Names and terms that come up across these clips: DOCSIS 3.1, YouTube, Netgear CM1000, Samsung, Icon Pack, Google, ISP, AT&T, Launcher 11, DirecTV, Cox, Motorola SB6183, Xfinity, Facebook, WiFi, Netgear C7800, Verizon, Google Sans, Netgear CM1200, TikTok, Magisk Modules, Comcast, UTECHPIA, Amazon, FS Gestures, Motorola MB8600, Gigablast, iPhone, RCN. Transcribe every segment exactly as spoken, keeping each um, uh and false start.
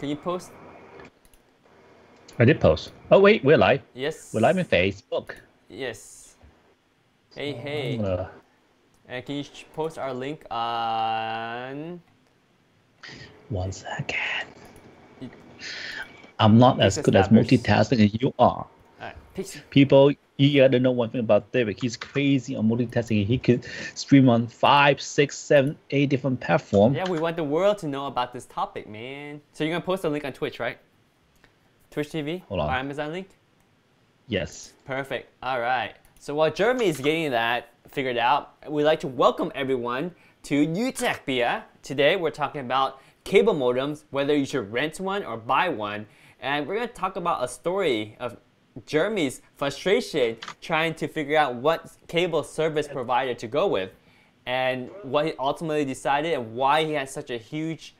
Can you post? I did post. Oh wait, we're live. Yes. We're live in Facebook. Yes. Hey, hey. Uh, and can you post our link on? One second. It... I'm not as good at multitasking as you are. Right. People, you gotta know one thing about David. He's crazy on multitasking. He could stream on five, six, seven, eight different platforms. Yeah, we want the world to know about this topic, man. So you're gonna post a link on Twitch, right? Twitch T V? Hold on. Or Amazon link? Yes. Perfect. All right. So while Jeremy is getting that figured out, we'd like to welcome everyone to UTECHPIA. Today we're talking about cable modems, whether you should rent one or buy one. And we're gonna talk about a story of Jeremy's frustration trying to figure out what cable service provider to go with, and what he ultimately decided, and why he has such a huge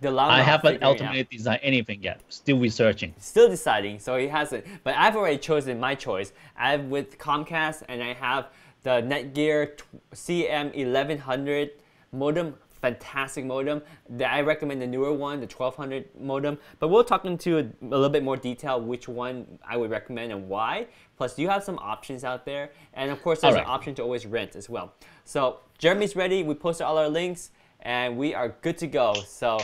dilemma. I haven't ultimately designed anything yet. Still researching. Still deciding. So he hasn't. But I've already chosen my choice. I'm with Comcast, and I have the Netgear C M eleven hundred modem. Fantastic modem. I recommend the newer one, the twelve hundred modem. But we'll talk into a little bit more detail which one I would recommend and why. Plus, you have some options out there. And of course, there's right. an option to always rent as well. So Jeremy's ready. We posted all our links, and we are good to go. So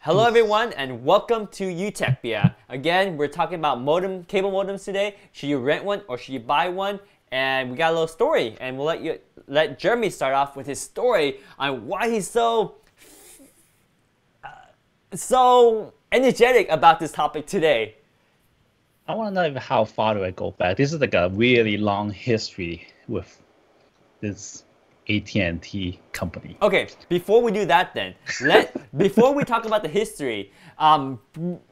hello, everyone, and welcome to UTECHPIA. Again, we're talking about modem, cable modems today. Should you rent one or should you buy one? And we got a little story, and we'll let you let Jeremy start off with his story on why he's so uh, so energetic about this topic today. I want to know how far do I go back. This is like a really long history with this A T and T company. Okay, before we do that, then let before we talk about the history, um,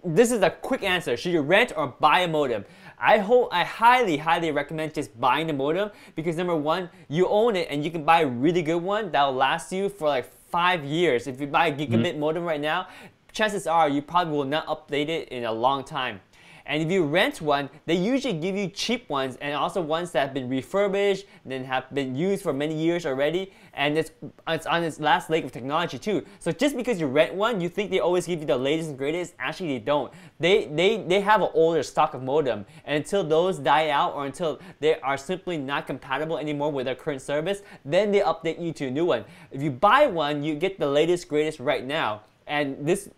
this is a quick answer: should you rent or buy a modem? I hope I highly, highly recommend just buying the modem because number one, you own it and you can buy a really good one that'll last you for like five years. If you buy a gigabit mm-hmm. modem right now, chances are you probably will not update it in a long time. And if you rent one, they usually give you cheap ones and also ones that have been refurbished and then have been used for many years already. And it's, it's on its last leg of technology too. So just because you rent one, you think they always give you the latest and greatest. Actually, they don't. They, they, they have an older stock of modem. And until those die out or until they are simply not compatible anymore with their current service, then they update you to a new one. If you buy one, you get the latest, greatest right now. And this,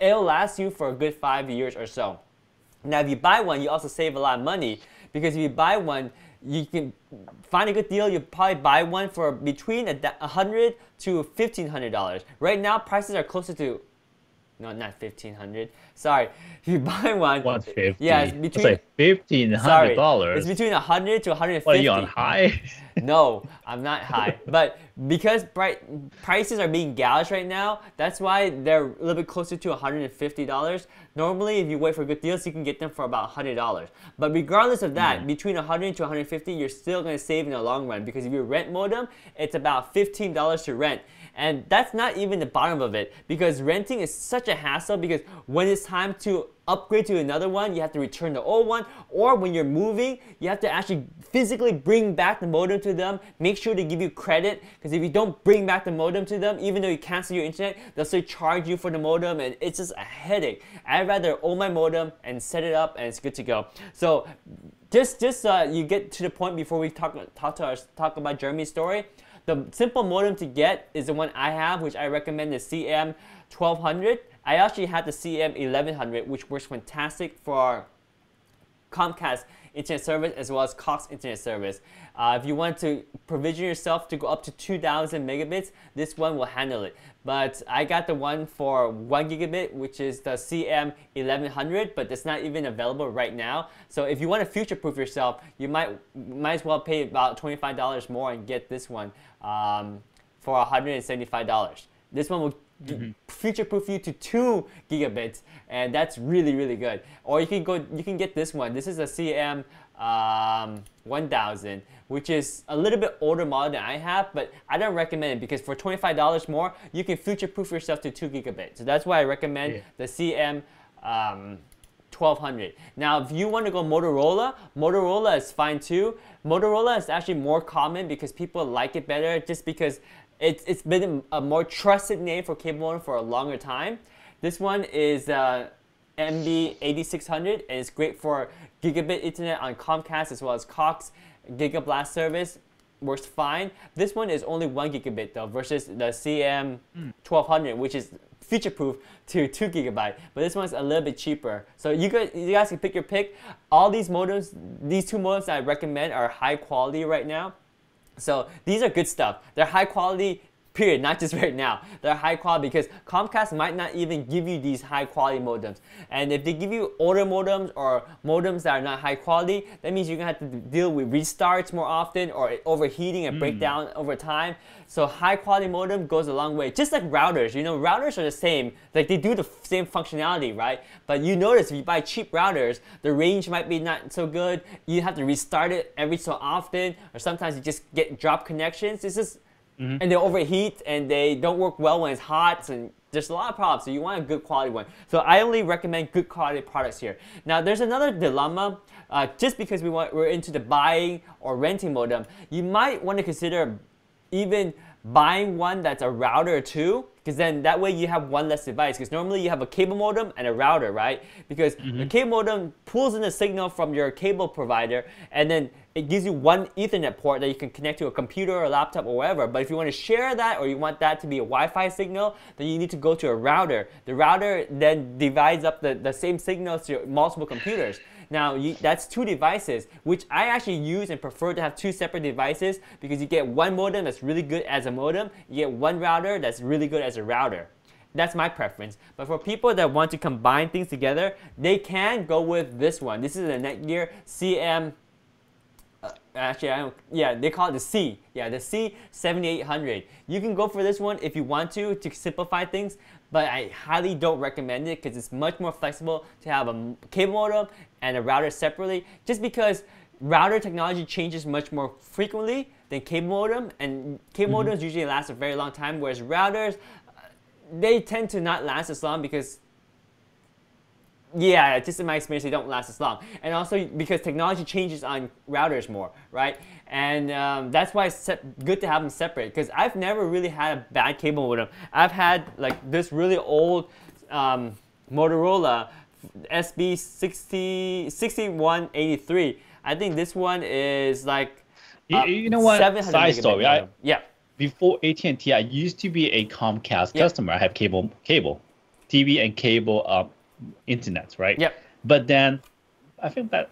it'll last you for a good five years or so. Now, if you buy one, you also save a lot of money because if you buy one, you can find a good deal. You probably buy one for between a hundred to fifteen hundred dollars. Right now, prices are closer to no, not fifteen hundred. Sorry, if you buy one, one fifty. Yeah, it's between like fifteen hundred dollars. It's between a hundred to a hundred fifty. Are you on high? No, I'm not high. But because prices are being gouged right now, that's why they're a little bit closer to a hundred and fifty dollars. Normally, if you wait for good deals, you can get them for about a hundred dollars. But regardless of that, mm. between a hundred to a hundred fifty, you're still going to save in the long run because if you rent modem, it's about fifteen dollars to rent. And that's not even the bottom of it because renting is such a hassle because when it's time to upgrade to another one, you have to return the old one, or when you're moving, you have to actually physically bring back the modem to them, make sure they give you credit, because if you don't bring back the modem to them, even though you cancel your internet, they'll still charge you for the modem, and it's just a headache. I'd rather own my modem and set it up, and it's good to go. So, just just uh, you get to the point before we talk, talk, to our, talk about Jeremy's story. The simple modem to get is the one I have, which I recommend the C M twelve hundred. I actually had the C M eleven hundred, which works fantastic for Comcast internet service as well as Cox internet service. Uh, if you want to provision yourself to go up to two thousand megabits, this one will handle it. But I got the one for one gigabit, which is the C M eleven hundred, but it's not even available right now. So if you want to future-proof yourself, you might might as well pay about twenty-five dollars more and get this one um, for one hundred seventy-five dollars. This one will Mm-hmm. future-proof you to two gigabits, and that's really, really good. Or you can go, you can get this one. This is a C M one thousand, which is a little bit older model than I have, but I don't recommend it because for twenty-five dollars more, you can future-proof yourself to two gigabits. So that's why I recommend yeah. the C M twelve hundred. Now, if you want to go Motorola, Motorola is fine too. Motorola is actually more common because people like it better, just because. It's, it's been a more trusted name for cable modem for a longer time. This one is uh, M B eighty-six hundred, and it's great for gigabit internet on Comcast as well as Cox. Gigablast service works fine. This one is only one gigabit though, versus the C M twelve hundred, which is future-proof to two gigabyte. But this one's a little bit cheaper. So you guys, you guys can pick your pick. All these modems, these two modems that I recommend are high quality right now. So these are good stuff. They're high quality. Period, not just right now. They're high quality because Comcast might not even give you these high quality modems. And if they give you older modems or modems that are not high quality, that means you're gonna have to deal with restarts more often or overheating and mm. breakdown over time. So high quality modem goes a long way. Just like routers, you know, routers are the same. Like they do the same functionality, right? But you notice if you buy cheap routers, the range might be not so good. You have to restart it every so often, or sometimes you just get drop connections. It's just Mm-hmm. and they overheat and they don't work well when it's hot, and there's a lot of problems. So you want a good quality one. So I only recommend good quality products here. Now there's another dilemma. Uh, just because we want, we're into the buying or renting modem, you might want to consider even buying one that's a router too, because then that way you have one less device. Because normally you have a cable modem and a router, right? Because mm-hmm. the cable modem pulls in a signal from your cable provider, and then it gives you one Ethernet port that you can connect to a computer or a laptop or whatever. But if you want to share that, or you want that to be a Wi-Fi signal, then you need to go to a router. The router then divides up the, the same signals to multiple computers. Now, you, that's two devices, which I actually use and prefer to have two separate devices, because you get one modem that's really good as a modem, you get one router that's really good as a router. That's my preference. But for people that want to combine things together, they can go with this one. This is a Netgear C M... Uh, actually, I don't, yeah, they call it the C. Yeah, the C seventy-eight hundred. You can go for this one if you want to, to simplify things, but I highly don't recommend it because it's much more flexible to have a cable modem and a router separately, just because router technology changes much more frequently than cable modem, and cable mm-hmm. modems usually last a very long time, whereas routers, uh, they tend to not last as long because Yeah, just in my experience, they don't last as long. And also because technology changes on routers more, right? And um, that's why it's good to have them separate, because I've never really had a bad cable modem. I've had like this really old um, Motorola S B sixty-one eighty-three. I think this one is like uh, you, you know what? Side story. I, yeah. Before A T and T, I used to be a Comcast yeah. customer. I have cable, cable, T V and cable. Uh, internet, right? Yep. But then I think that,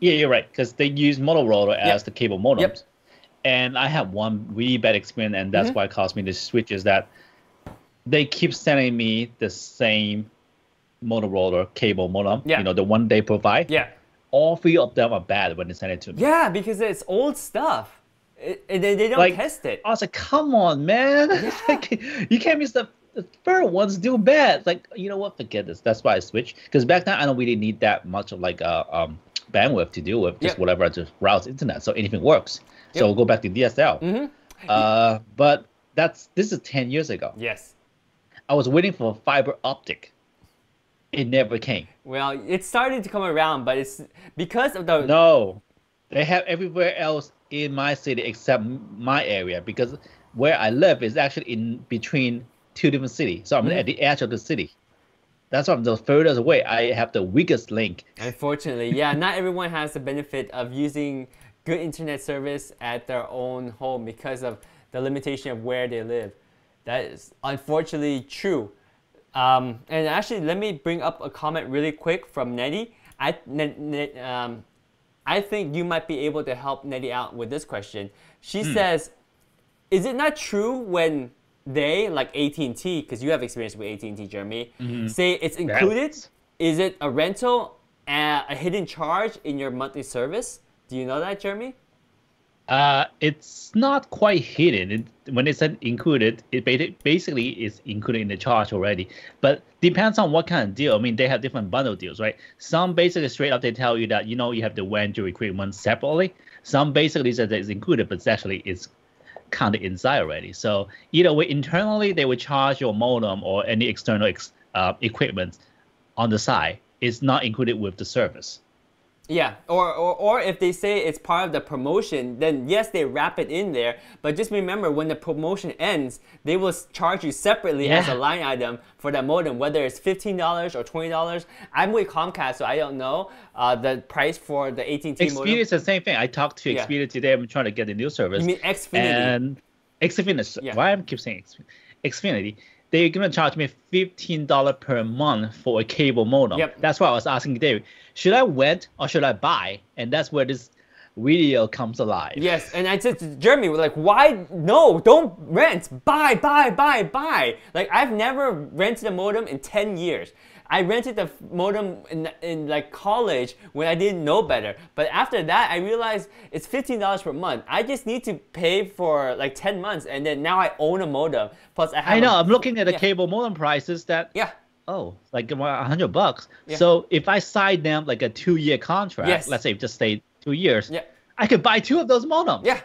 yeah, you're right, because they use Motorola as yep. the cable modems. Yep. And I had one really bad experience, and that's mm-hmm. why it caused me to switch, is that they keep sending me the same Motorola cable modem, yeah. you know, the one they provide. Yeah. All three of them are bad when they send it to me. Yeah, because it's old stuff. It, it, they don't like, test it. I was like, come on, man. Yeah. Like, you can't miss the... the third one's still bad. Like, you know what? Forget this. That's why I switched. Because back then I don't really need that much of like uh, um bandwidth to deal with. Just yep. whatever I just routes internet, so anything works. Yep. So we'll go back to D S L. Mm-hmm. uh, but that's this is ten years ago. Yes, I was waiting for fiber optic. It never came. Well, it started to come around, but it's because of the no. They have everywhere else in my city except my area, because where I live is actually in between two different cities, so I'm mm-hmm. at the edge of the city. That's why I'm the furthest away. I have the weakest link. Unfortunately, yeah, not everyone has the benefit of using good internet service at their own home because of the limitation of where they live. That is unfortunately true. Um, and actually, let me bring up a comment really quick from Nettie. I, um, I think you might be able to help Nettie out with this question. She hmm. says, is it not true when they, like A T and T, because you have experience with A T and T, Jeremy, mm-hmm. say it's included? That's... Is it a rental, uh, a hidden charge in your monthly service? Do you know that, Jeremy? Uh, it's not quite hidden. It, when they said included, it basically is included in the charge already. But depends on what kind of deal. I mean, they have different bundle deals, right? Some basically straight up they tell you that, you know, you have to rent your equipment separately. Some basically said that it's included, but it's actually it's counted inside already. So either way, internally they will charge your modem or any external ex, uh, equipment on the side. It's not included with the service. Yeah, or, or, or if they say it's part of the promotion, then yes, they wrap it in there. But just remember, when the promotion ends, they will charge you separately yeah. as a line item for that modem, whether it's fifteen dollars or twenty dollars. I'm with Comcast, so I don't know uh, the price for the A T and T modem. Xfinity is the same thing. I talked to Xfinity yeah. today. I'm trying to get a new service. You mean Xfinity? And Xfinity. Yeah. Why I keep saying Xfinity? They're going to charge me fifteen dollars per month for a cable modem. Yep. That's why I was asking David, should I rent or should I buy? And that's where this video comes alive. Yes, and I said to Jeremy, we're like, why? No, don't rent. Buy, buy, buy, buy. Like, I've never rented a modem in ten years. I rented the modem in, in like college when I didn't know better. But after that, I realized it's fifteen dollars per month. I just need to pay for like ten months, and then now I own a modem. Plus, I have. I know. A, I'm looking at the yeah. cable modem prices that. Yeah. Oh, like a hundred bucks. Yeah. So if I sign them like a two-year contract, yes. let's say just stay two years, yeah. I could buy two of those modems. Yeah.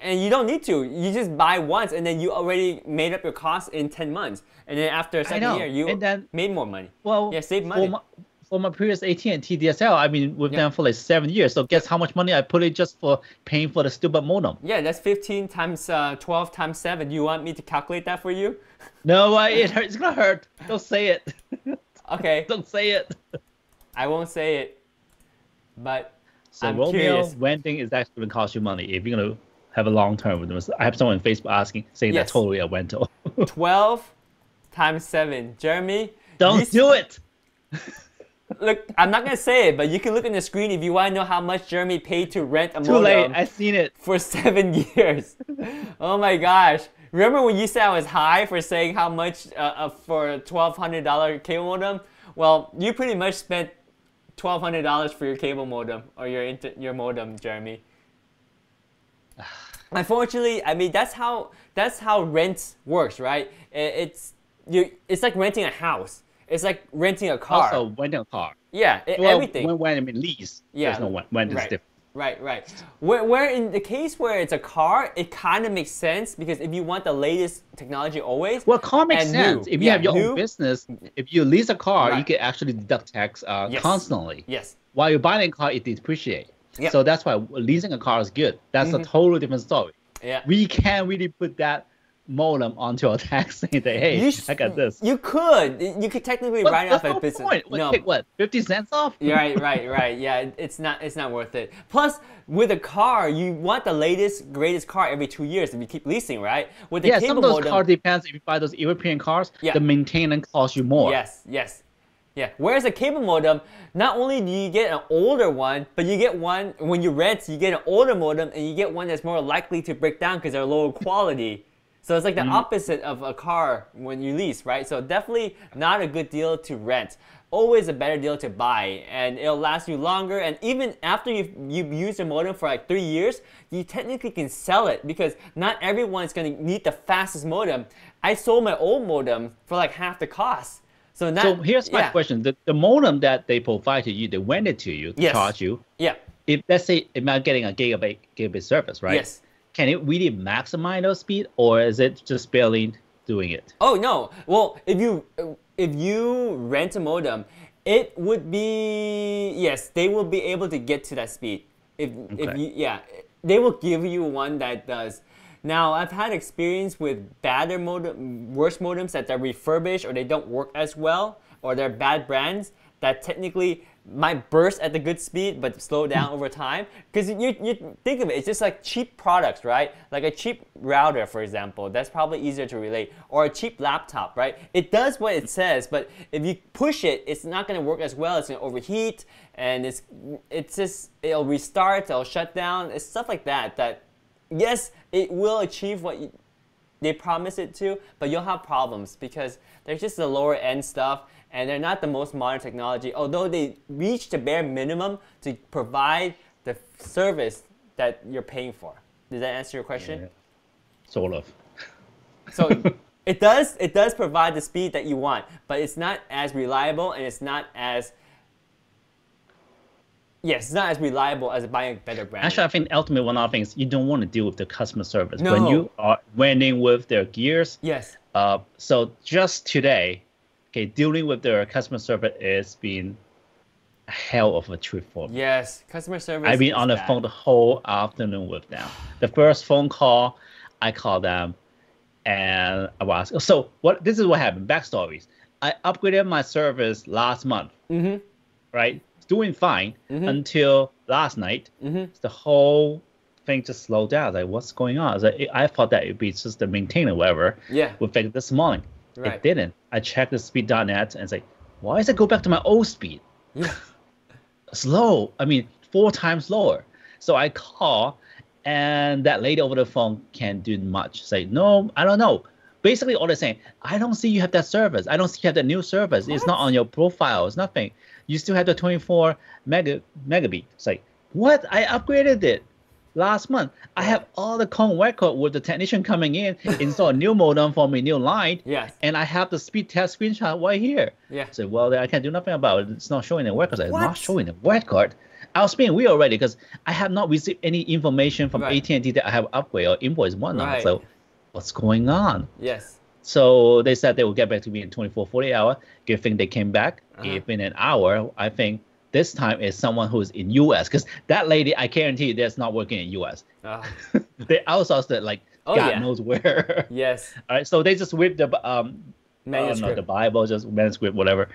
And you don't need to. You just buy once, and then you already made up your costs in ten months. And then after a second year, you and then, made more money. Well, yeah, save money. For my, for my previous A T and T D S L, I mean, with yeah. them for like seven years. So guess how much money I put in just for paying for the stupid modem? Yeah, that's fifteen times uh, twelve times seven. You want me to calculate that for you? No, uh, it hurts. It's gonna hurt. Don't say it. Okay. Don't say it. I won't say it. But so I'm Romeo, curious. Renting is actually gonna cost you money if you're gonna have a long term with them. I have someone on Facebook asking, saying yes. that's totally a rental. twelve times seven. Jeremy? Don't do it! Look, I'm not going to say it, but you can look on the screen if you want to know how much Jeremy paid to rent a modem. Too late, I've seen it. For seven years. Oh my gosh. Remember when you said I was high for saying how much uh, uh, for a twelve hundred dollar cable modem? Well, you pretty much spent twelve hundred dollars for your cable modem or your, inter your modem, Jeremy. Unfortunately, I mean, that's how that's how rent works, right? It's you. It's like renting a house. It's like renting a car. Also, renting a car. Yeah, it, well, everything. When, when I mean lease, yeah, there's no when. When is right. different. Right, right. Where, where in the case where it's a car, it kind of makes sense because if you want the latest technology always. Well, car makes sense. New. If you yeah, have your new. own business, if you lease a car, right. you can actually deduct tax uh, yes. constantly. Yes. While you're buying a car, it depreciates. Yep. So that's why leasing a car is good. That's mm-hmm. a totally different story. Yeah. We can't really put that modem onto a tax and say, hey, should, I got this. You could. You could technically but write off no a business. Point. What, no. Take what, fifty cents off? Right, right, right. Yeah, it's not it's not worth it. Plus, with a car, you want the latest, greatest car every two years if you keep leasing, right? With the yeah, cable some of those modem, cars depends. If you buy those European cars, yeah. the maintenance costs you more. Yes, yes. Yeah, whereas a cable modem, not only do you get an older one, but you get one, when you rent, you get an older modem and you get one that's more likely to break down because they're lower quality. So it's like the opposite of a car when you lease, right? So definitely not a good deal to rent. Always a better deal to buy, and it'll last you longer. And even after you've, you've used your modem for like three years, you technically can sell it because not everyone's going to need the fastest modem. I sold my old modem for like half the cost. So, not, so here's my yeah. question. The, the modem that they provide to you, they rent it to you, yes. charge you. Yeah. If let's say if I'm getting a gigabit gigabit service, right? Yes. Can it really maximize those speed, or is it just barely doing it? Oh no. Well, if you if you rent a modem, it would be yes, they will be able to get to that speed. If okay. if you yeah, they will give you one that does. Now, I've had experience with badder modem, worse modems that are refurbished or they don't work as well, or they're bad brands that technically might burst at the good speed but slow down over time. Because you, you think of it, it's just like cheap products, right? Like a cheap router, for example, that's probably easier to relate. Or a cheap laptop, right? It does what it says, but if you push it, it's not going to work as well. It's going to overheat, and it's, it's just, it'll restart, it'll shut down. It's stuff like that that... Yes, it will achieve what you, they promise it to, but you'll have problems because they're just the lower end stuff and they're not the most modern technology, although they reach the bare minimum to provide the service that you're paying for. Does that answer your question? Yeah. Sort of. So it does, it does provide the speed that you want, but it's not as reliable and it's not as... Yes, it's not as reliable as buying a better brand. Actually, I think ultimately one of the things you don't want to deal with the customer service no. when you are renting with their gears. Yes. Uh, so just today, okay, dealing with their customer service is being hell of a trip for me. Yes, customer service. I've been on the phone the whole afternoon with them. The first phone call, I called them, and I was so what. This is what happened. Backstories. I upgraded my service last month. Mm-hmm. Right, doing fine mm-hmm. until last night. Mm-hmm. The whole thing just slowed down. Like, what's going on? I, like, I thought that it'd be just the maintainer, whatever. Yeah. With like this morning, right. It didn't. I checked the speed dot net and it's like, why does it go back to my old speed? Yeah. Slow. I mean, four times lower. So I call, and that lady over the phone can't do much. Say, no, I don't know. Basically, all they're saying, I don't see you have that service. I don't see you have that new service. What? It's not on your profile. It's nothing. You still have the twenty-four megabit. It's like, what? I upgraded it last month. I have all the con record with the technician coming in, install a new modem for me, new line. Yes. And I have the speed test screenshot right here. Yeah. So, well, I can't do nothing about it. It's not showing the record. It's not showing the record. I was being weird already because I have not received any information from right. A T and T that I have upgrade or invoice whatnot. Right. So, what's going on? Yes. So they said they will get back to me in twenty-four, forty-eight hours. Good thing they came back. Uh-huh. If in an hour, I think this time is someone who is in U S because that lady, I guarantee you, that's not working in U S Uh-huh. They outsourced it like oh, God yeah. knows where. Yes. All right. So they just whipped the um, manuscript, not the Bible, just manuscript, whatever.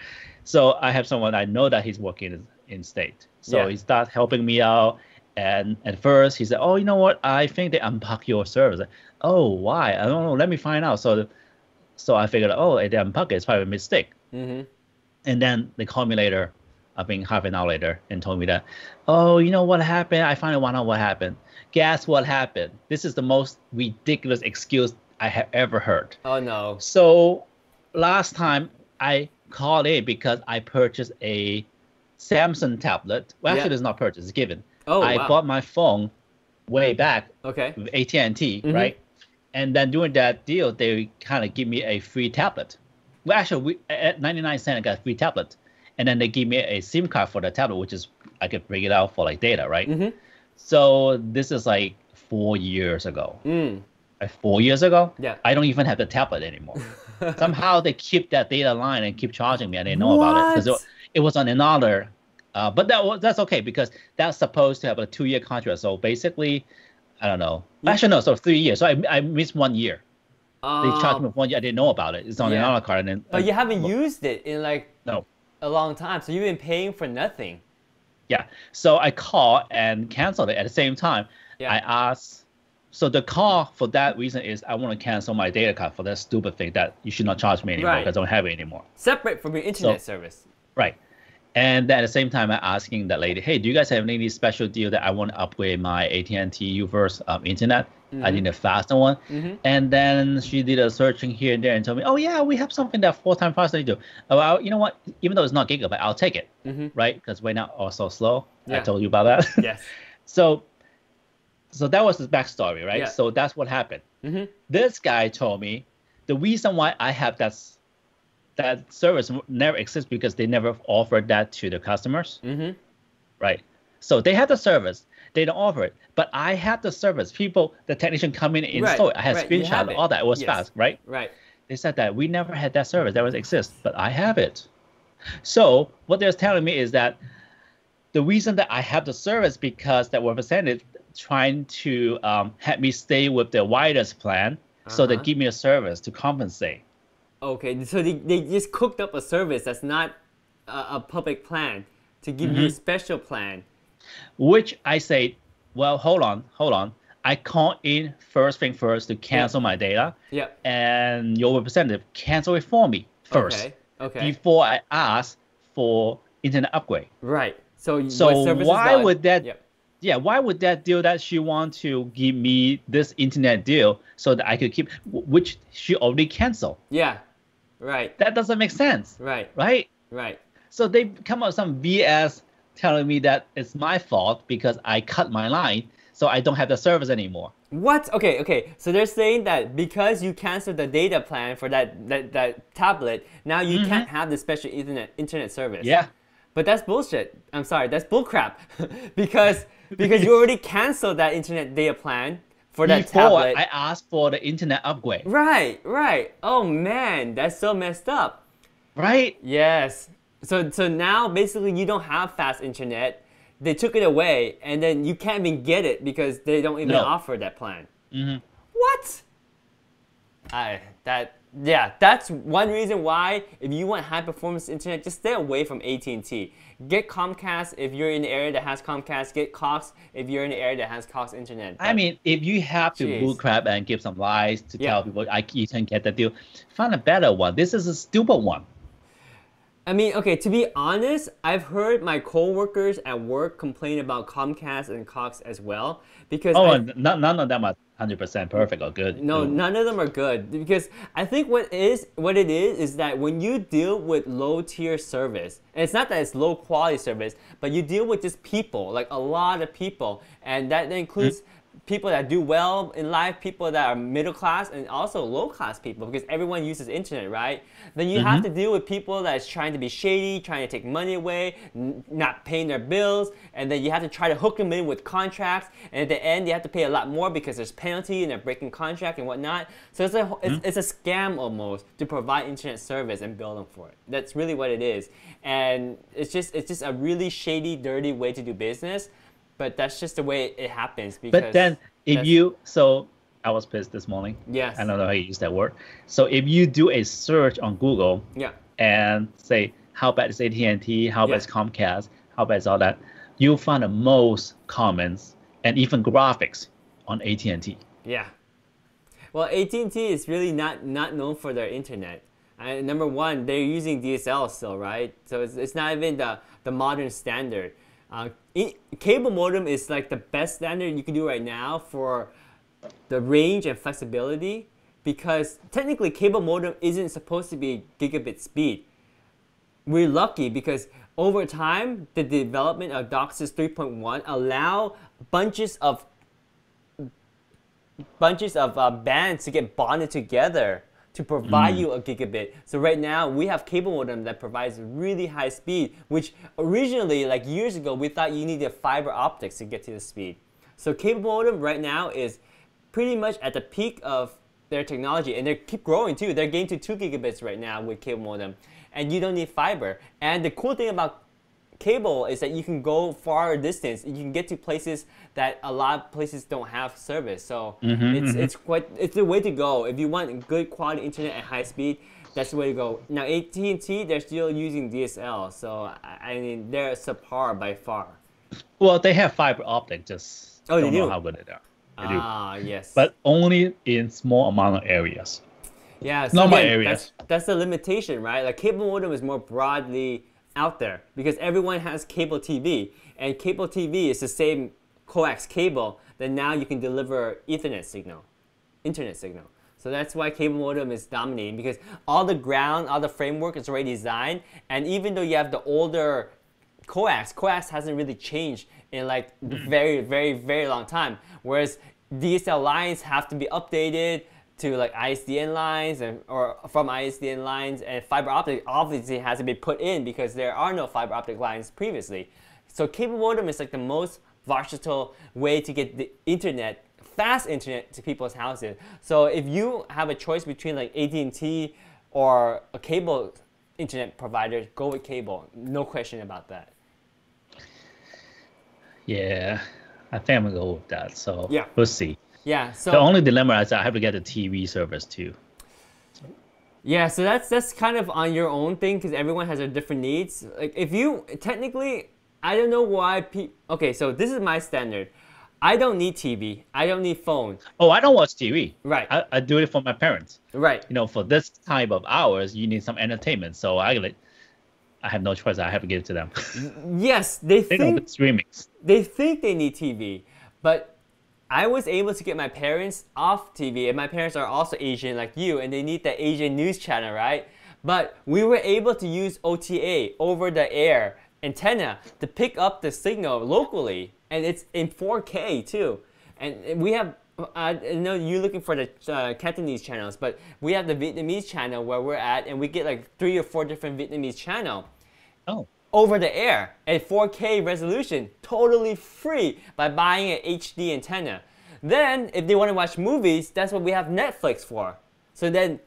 So I have someone I know that he's working in, in state. So yeah. he starts helping me out. And at first, he said, oh, you know what? I think they unpack your service. Like, oh, why? I don't know. Let me find out. So the, so I figured, oh, they unpack it. It's probably a mistake. Mm-hmm. And then they called me later, I think half an hour later, and told me that, oh, you know what happened? I finally found out what happened. Guess what happened? This is the most ridiculous excuse I have ever heard. Oh, no. So last time, I called in because I purchased a Samsung tablet. Well, actually, yeah. it's not purchased. It's given. Oh, I wow. bought my phone way back okay. with A T and T, mm-hmm. right? And then during that deal, they kind of give me a free tablet. Well, actually, we, at ninety-nine cents, I got a free tablet. And then they give me a SIM card for the tablet, which is, I could bring it out for like data, right? Mm-hmm. So this is like four years ago. Mm. Like four years ago? Yeah. I don't even have the tablet anymore. Somehow they keep that data line and keep charging me. I didn't know what? about it because it, it was on another... Uh, but that was, that's okay because that's supposed to have a two-year contract. So basically, I don't know. Yeah. Actually, no, so three years. So I, I missed one year. Um, they charged me one year. I didn't know about it. It's on yeah. another card. And then, but uh, you haven't well, used it in like no. a long time. So you've been paying for nothing. Yeah. So I called and canceled it at the same time. Yeah. I asked. So the call for that reason is I want to cancel my data card for that stupid thing that you should not charge me anymore because right. I don't have it anymore. Separate from your internet so, service. Right. And at the same time, I'm asking that lady, hey, do you guys have any special deal that I want to upgrade my A T and T U-verse um, internet? Mm-hmm. I need a faster one. Mm-hmm. And then she did a searching here and there and told me, oh, yeah, we have something that four times faster than you do. Well, you know what? Even though it's not gigabyte, I'll take it, mm-hmm. right? Because we're not all so slow. Yeah. I told you about that. Yes. so, so that was the backstory, right? Yeah. So that's what happened. Mm-hmm. This guy told me the reason why I have that that service never exists because they never offered that to the customers, mm-hmm. right? So they have the service, they don't offer it, but I have the service. People, the technician come in and right. install it. I had right. screenshot, all that. It was yes. fast, right? Right. They said that we never had that service that was exist, but I have it. So what they're telling me is that the reason that I have the service because that representative trying to um, have me stay with the widest plan, uh-huh. so they give me a service to compensate. Okay, so they, they just cooked up a service that's not a, a public plan to give mm-hmm. you a special plan. Which I say, well, hold on, hold on. I call in first thing first to cancel yeah. my data. Yeah. And your representative cancel it for me first. Okay. Okay. Before I ask for internet upgrade. Right. So, so why would that... Yeah. Yeah, why would that deal that she want to give me this internet deal so that I could keep, which she already canceled? Yeah, right. That doesn't make sense. Right. Right? Right. So they come up with some B S telling me that it's my fault because I cut my line, so I don't have the service anymore. What? Okay, okay. So they're saying that because you canceled the data plan for that, that, that tablet, now you mm-hmm. can't have the special internet, internet service. Yeah. But that's bullshit. I'm sorry, that's bullcrap. because because you already canceled that internet data plan for that Before tablet. I asked for the internet upgrade. Right, right. Oh man, that's so messed up. Right? Yes. So, so now basically you don't have fast internet. They took it away, and then you can't even get it because they don't even no. offer that plan. Mm-hmm. What? I that yeah, that's one reason why if you want high performance internet, just stay away from A T and T. Get Comcast if you're in the area that has Comcast. Get Cox if you're in the area that has Cox internet. But, I mean, if you have to geez. bull crap and give some lies to yeah. tell people I you can get that deal, find a better one. This is a stupid one. I mean, okay, to be honest, I've heard my coworkers at work complain about Comcast and Cox as well because oh, I, none, none of them are one hundred percent perfect or good. No, Ooh. none of them are good because I think what is what it is is that when you deal with low-tier service, and it's not that it's low-quality service, but you deal with just people, like a lot of people, and that includes mm-hmm. people that do well in life, people that are middle-class, and also low-class people because everyone uses internet, right? Then you mm-hmm. have to deal with people that's trying to be shady, trying to take money away, n not paying their bills, and then you have to try to hook them in with contracts, and at the end you have to pay a lot more because there's penalty and they're breaking contract and whatnot. So it's a, mm-hmm. it's, it's a scam almost to provide internet service and bill them for it. That's really what it is. And it's just, it's just a really shady, dirty way to do business, but that's just the way it happens. Because but then if you, so... I was pissed this morning. Yes. I don't know how you use that word. So if you do a search on Google yeah. and say, how bad is A T and T? How yeah. bad is Comcast? How bad is all that? You'll find the most comments and even graphics on A T and T. Yeah. Well, A T and T is really not, not known for their internet. And number one, they're using D S L still, right? So it's, it's not even the, the modern standard. Uh, it, cable modem is like the best standard you can do right now for the range and flexibility, because technically cable modem isn't supposed to be gigabit speed. We're lucky because over time the development of DOCSIS three point one allow bunches of bunches of uh, bands to get bonded together to provide mm. you a gigabit. So right now we have cable modem that provides really high speed, which originally, like years ago, we thought you needed fiber optics to get to the speed. So cable modem right now is pretty much at the peak of their technology, and they keep growing too. They're getting to two gigabits right now with cable modem, and you don't need fiber. And the cool thing about cable is that you can go far distance. You can get to places that a lot of places don't have service. So mm-hmm, it's mm-hmm. it's quite it's the way to go if you want good quality internet at high speed. That's the way to go. Now A T and T, they're still using D S L, so I mean they're subpar by far. Well, they have fiber optic, just oh, don't they know do. how good they are. Ah, yes. But only in small amount of areas. Yeah, so not my areas. That's, that's the limitation, right? Like cable modem is more broadly out there because everyone has cable T V, and cable T V is the same coax cable that now you can deliver Ethernet signal, internet signal. So that's why cable modem is dominating, because all the ground, all the framework is already designed, and even though you have the older coax, coax hasn't really changed in like very, very, very long time. Whereas D S L lines have to be updated to like I S D N lines and or from I S D N lines, and fiber optic obviously has to be put in because there are no fiber optic lines previously. So cable modem is like the most versatile way to get the internet, fast internet, to people's houses. So if you have a choice between like A T and T or a cable internet provider, go with cable. No question about that. Yeah, I think I'm gonna go with that. So yeah. we'll see. Yeah. So the only dilemma is I have to get a T V service too. So. Yeah. So that's that's kind of on your own thing, because everyone has their different needs. Like if you technically, I don't know why. Pe okay. So this is my standard. I don't need T V. I don't need phone. Oh, I don't watch T V. Right. I, I do it for my parents. Right. You know, for this type of hours, you need some entertainment. So I like. I have no choice. I have to give it to them. Yes, they think it's remix. They think they need T V, but I was able to get my parents off T V, and my parents are also Asian like you, and they need the Asian news channel, right? But we were able to use O T A, over the air antenna, to pick up the signal locally, and it's in four K too. And we have, I know you're looking for the uh, Cantonese channels, but we have the Vietnamese channel where we're at, and we get like three or four different Vietnamese channels oh. over the air at four K resolution, totally free, by buying an H D antenna. Then, if they want to watch movies, that's what we have Netflix for. So then,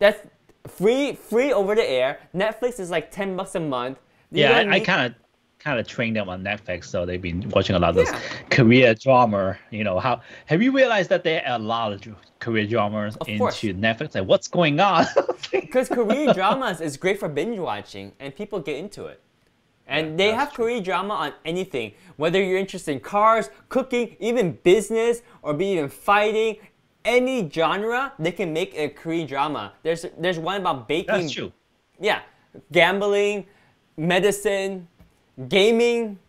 that's free free over the air. Netflix is like ten bucks a month. You yeah, I, need... I kind of kind of trained them on Netflix, so they've been watching a lot of yeah. those Korea drama. You know, how have you realized that there are a lot of Korea dramas of into course. Netflix? Like, what's going on? Because Korean dramas is great for binge watching, and people get into it. And they have Korean drama on anything, whether you're interested in cars, cooking, even business, or be even fighting, any genre, they can make a Korean drama. There's there's one about baking. That's true. Yeah, gambling, medicine, gaming,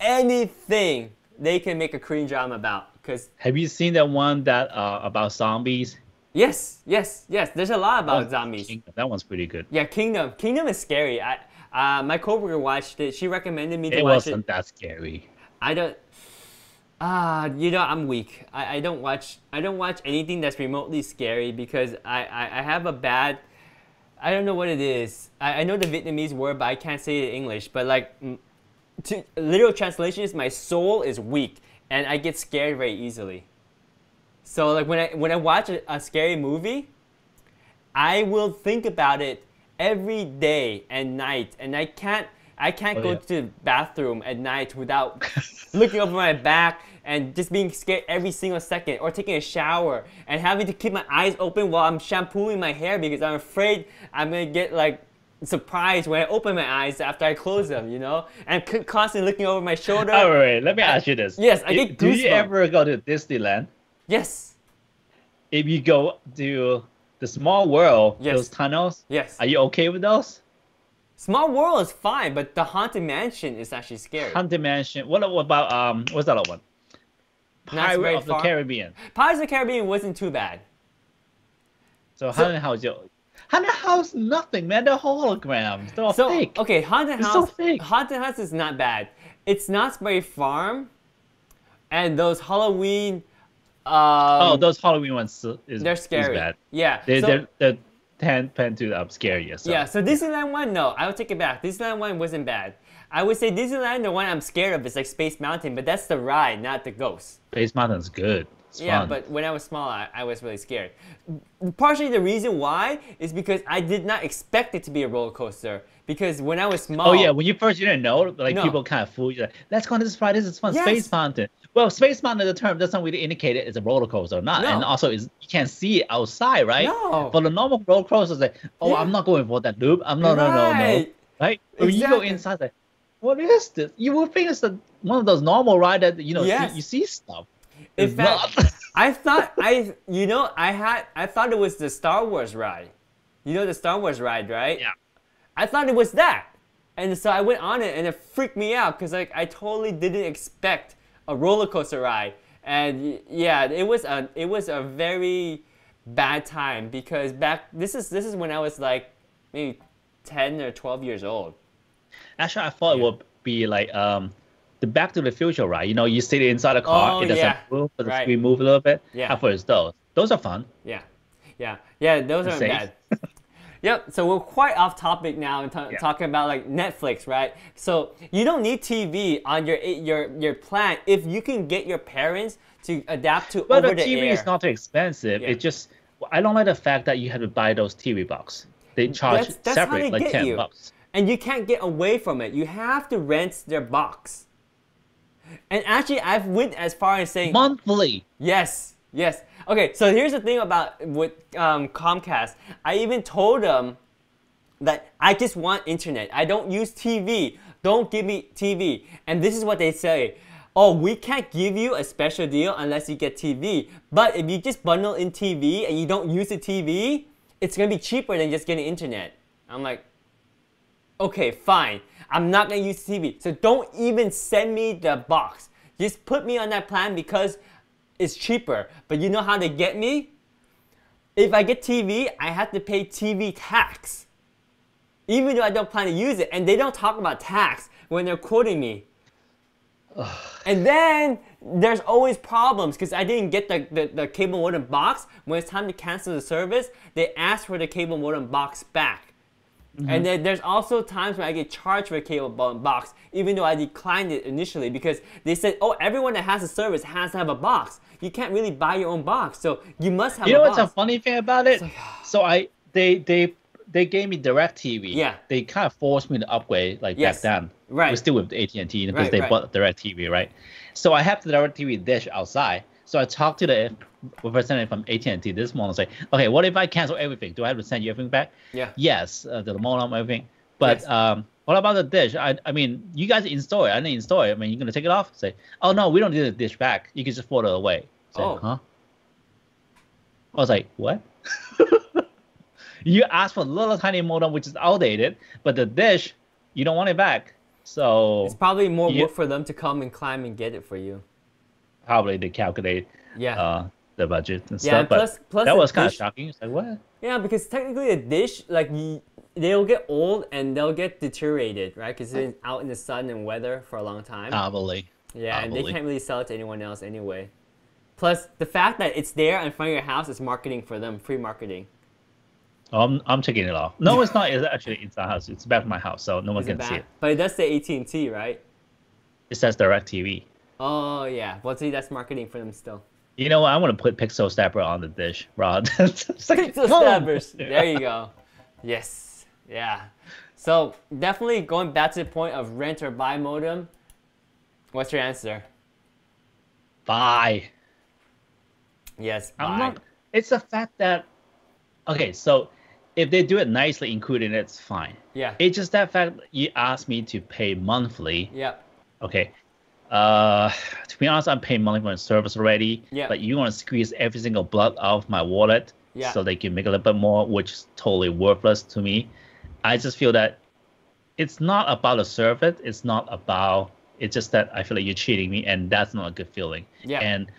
anything they can make a Korean drama about. Because have you seen that one that uh, about zombies? Yes, yes, yes. There's a lot about oh, zombies. Kingdom. That one's pretty good. Yeah, Kingdom. Kingdom is scary. I, Uh, my coworker watched it. She recommended me to it watch it. It wasn't that scary. I don't. Ah, uh, you know I'm weak. I, I don't watch. I don't watch anything that's remotely scary because I, I, I have a bad. I don't know what it is. I, I know the Vietnamese word, but I can't say it in English. But like, to, literal translation is my soul is weak, and I get scared very easily. So like when I when I watch a, a scary movie, I will think about it every day and night, and I can't I can't oh, go yeah. to the bathroom at night without looking over my back and just being scared every single second, or taking a shower and having to keep my eyes open while I'm shampooing my hair because I'm afraid I'm gonna get like surprised when I open my eyes after I close them, you know, and constantly looking over my shoulder. All right, let me ask you this. Yes, I get goosebumps. Do you ever go to Disneyland? Yes. If you go to The Small World, yes. those tunnels, yes. are you okay with those? Small World is fine, but the Haunted Mansion is actually scary. Haunted Mansion, what about, um, what's that other one? Pirate of far. the Caribbean. Pirates of the Caribbean wasn't too bad. So, so Haunted House, yo, Haunted House, nothing, man, they're holograms, they're all so, fake. Okay, Haunted House, so fake. Haunted House is not bad. It's Knott's Berry Farm, and those Halloween... Um, oh, those Halloween ones is, they're scary. Is bad. Yeah, they so, they're, they're tend, tend to um, scare you. So. Yeah, so Disneyland one, no, I will take it back. Disneyland one wasn't bad. I would say Disneyland, the one I'm scared of is like Space Mountain, but that's the ride, not the ghost. Space Mountain's good. It's yeah, fun. But when I was small, I, I was really scared. Partially the reason why is because I did not expect it to be a roller coaster. Because when I was small... Oh yeah, when you first you didn't know, like no. people kind of fool you. Like, let's go on this ride, this is fun, yes. Space Mountain. Well, Space Mountain, the term doesn't really indicate it, it's a roller coaster or not. No. And also, it's, you can't see it outside, right? No. But the normal roller coaster is like, oh, yeah. I'm not going for that loop. I'm not, right. no, no, no, right? When exactly. you go inside, like, what is this? You would think it's the, one of those normal rides that, you know, yes. you, you see stuff. In it's fact, not. I thought, I you know, I had, I thought it was the Star Wars ride. You know the Star Wars ride, right? Yeah. I thought it was that, and so I went on it, and it freaked me out because like I totally didn't expect a roller coaster ride, and yeah, it was a it was a very bad time because back this is this is when I was like maybe ten or twelve years old. Actually, I thought yeah. it would be like um the Back to the Future ride. You know, you sit inside a car, oh, it doesn't yeah. move, but right. the screen moves a little bit. Yeah, I thought it was those. Those are fun. Yeah, yeah, yeah. Those aren't bad. Yep, so we're quite off topic now and yeah. talking about like Netflix, right? So you don't need T V on your your your plan if you can get your parents to adapt to over the air. But the T V is not too expensive. Yeah. It just I don't like the fact that you have to buy those T V box. They charge that's, that's separate, how they like get ten you. bucks, and you can't get away from it. You have to rent their box. And actually, I've went as far as saying monthly. Yes. Yes. Okay, so here's the thing about with um, Comcast. I even told them that I just want internet. I don't use T V. Don't give me T V. And this is what they say. Oh, we can't give you a special deal unless you get T V. But if you just bundle in T V and you don't use the T V, it's going to be cheaper than just getting internet. I'm like, okay, fine. I'm not going to use T V. So don't even send me the box. Just put me on that plan because... it's cheaper, but you know how they get me? If I get T V, I have to pay T V tax. Even though I don't plan to use it, and they don't talk about tax when they're quoting me. Ugh. And then there's always problems because I didn't get the, the, the cable modem box. When it's time to cancel the service, they ask for the cable modem box back. Mm-hmm. And then there's also times when I get charged for a cable box, even though I declined it initially because they said, oh, everyone that has a service has to have a box. You can't really buy your own box, so you must have you a box. You know what's a funny thing about it? Like, so I they they they gave me DirecTV. Yeah. They kind of forced me to upgrade, like yes. back then. Right. We're still with A T and T because right, they right. bought DirecTV, right? So I have the DirecTV dish outside. So I talked to the representative from A T and T this morning and say, okay, what if I cancel everything? Do I have to send you everything back? Yeah. Yes, uh, the modem, everything. But yes. um, what about the dish? I, I mean, you guys install it. I didn't install it. I mean, you're going to take it off? Say, oh, no, we don't need the dish back. You can just fold it away. Say, oh. Huh? I was like, what? You asked for a little tiny modem, which is outdated, but the dish, you don't want it back. So it's probably more you, work for them to come and climb and get it for you. Probably they calculate yeah. uh, the budget and yeah, stuff. And plus, but plus that was kind dish, of shocking. It's like, what? Yeah, because technically a dish, like, they'll get old and they'll get deteriorated, right? Because it's out in the sun and weather for a long time. Probably. Yeah, probably. And they can't really sell it to anyone else anyway. Plus, the fact that it's there in front of your house is marketing for them, free marketing. Oh, I'm, I'm taking it off. No, it's not. It's actually inside house. It's back to my house, so no one it's can bad. see it. But it does say A T and T, right? It says DirecTV. Oh, yeah. Well, see, that's marketing for them still. You know what? I want to put Pixel Snapper on the dish, Rod. Pixel boom! Snappers. There you go. Yes. Yeah. So definitely going back to the point of rent or buy modem, what's your answer? Buy. Yes, buy. I'm not, it's the fact that, okay, so if they do it nicely, including it's fine. Yeah. It's just that fact that you asked me to pay monthly. Yeah. Okay. Uh, to be honest, I'm paying money for my service already, yeah. but you want to squeeze every single blood out of my wallet yeah. so they can make a little bit more, which is totally worthless to me. I just feel that it's not about the service. It's not about, it's just that I feel like you're cheating me, and that's not a good feeling. Yeah. And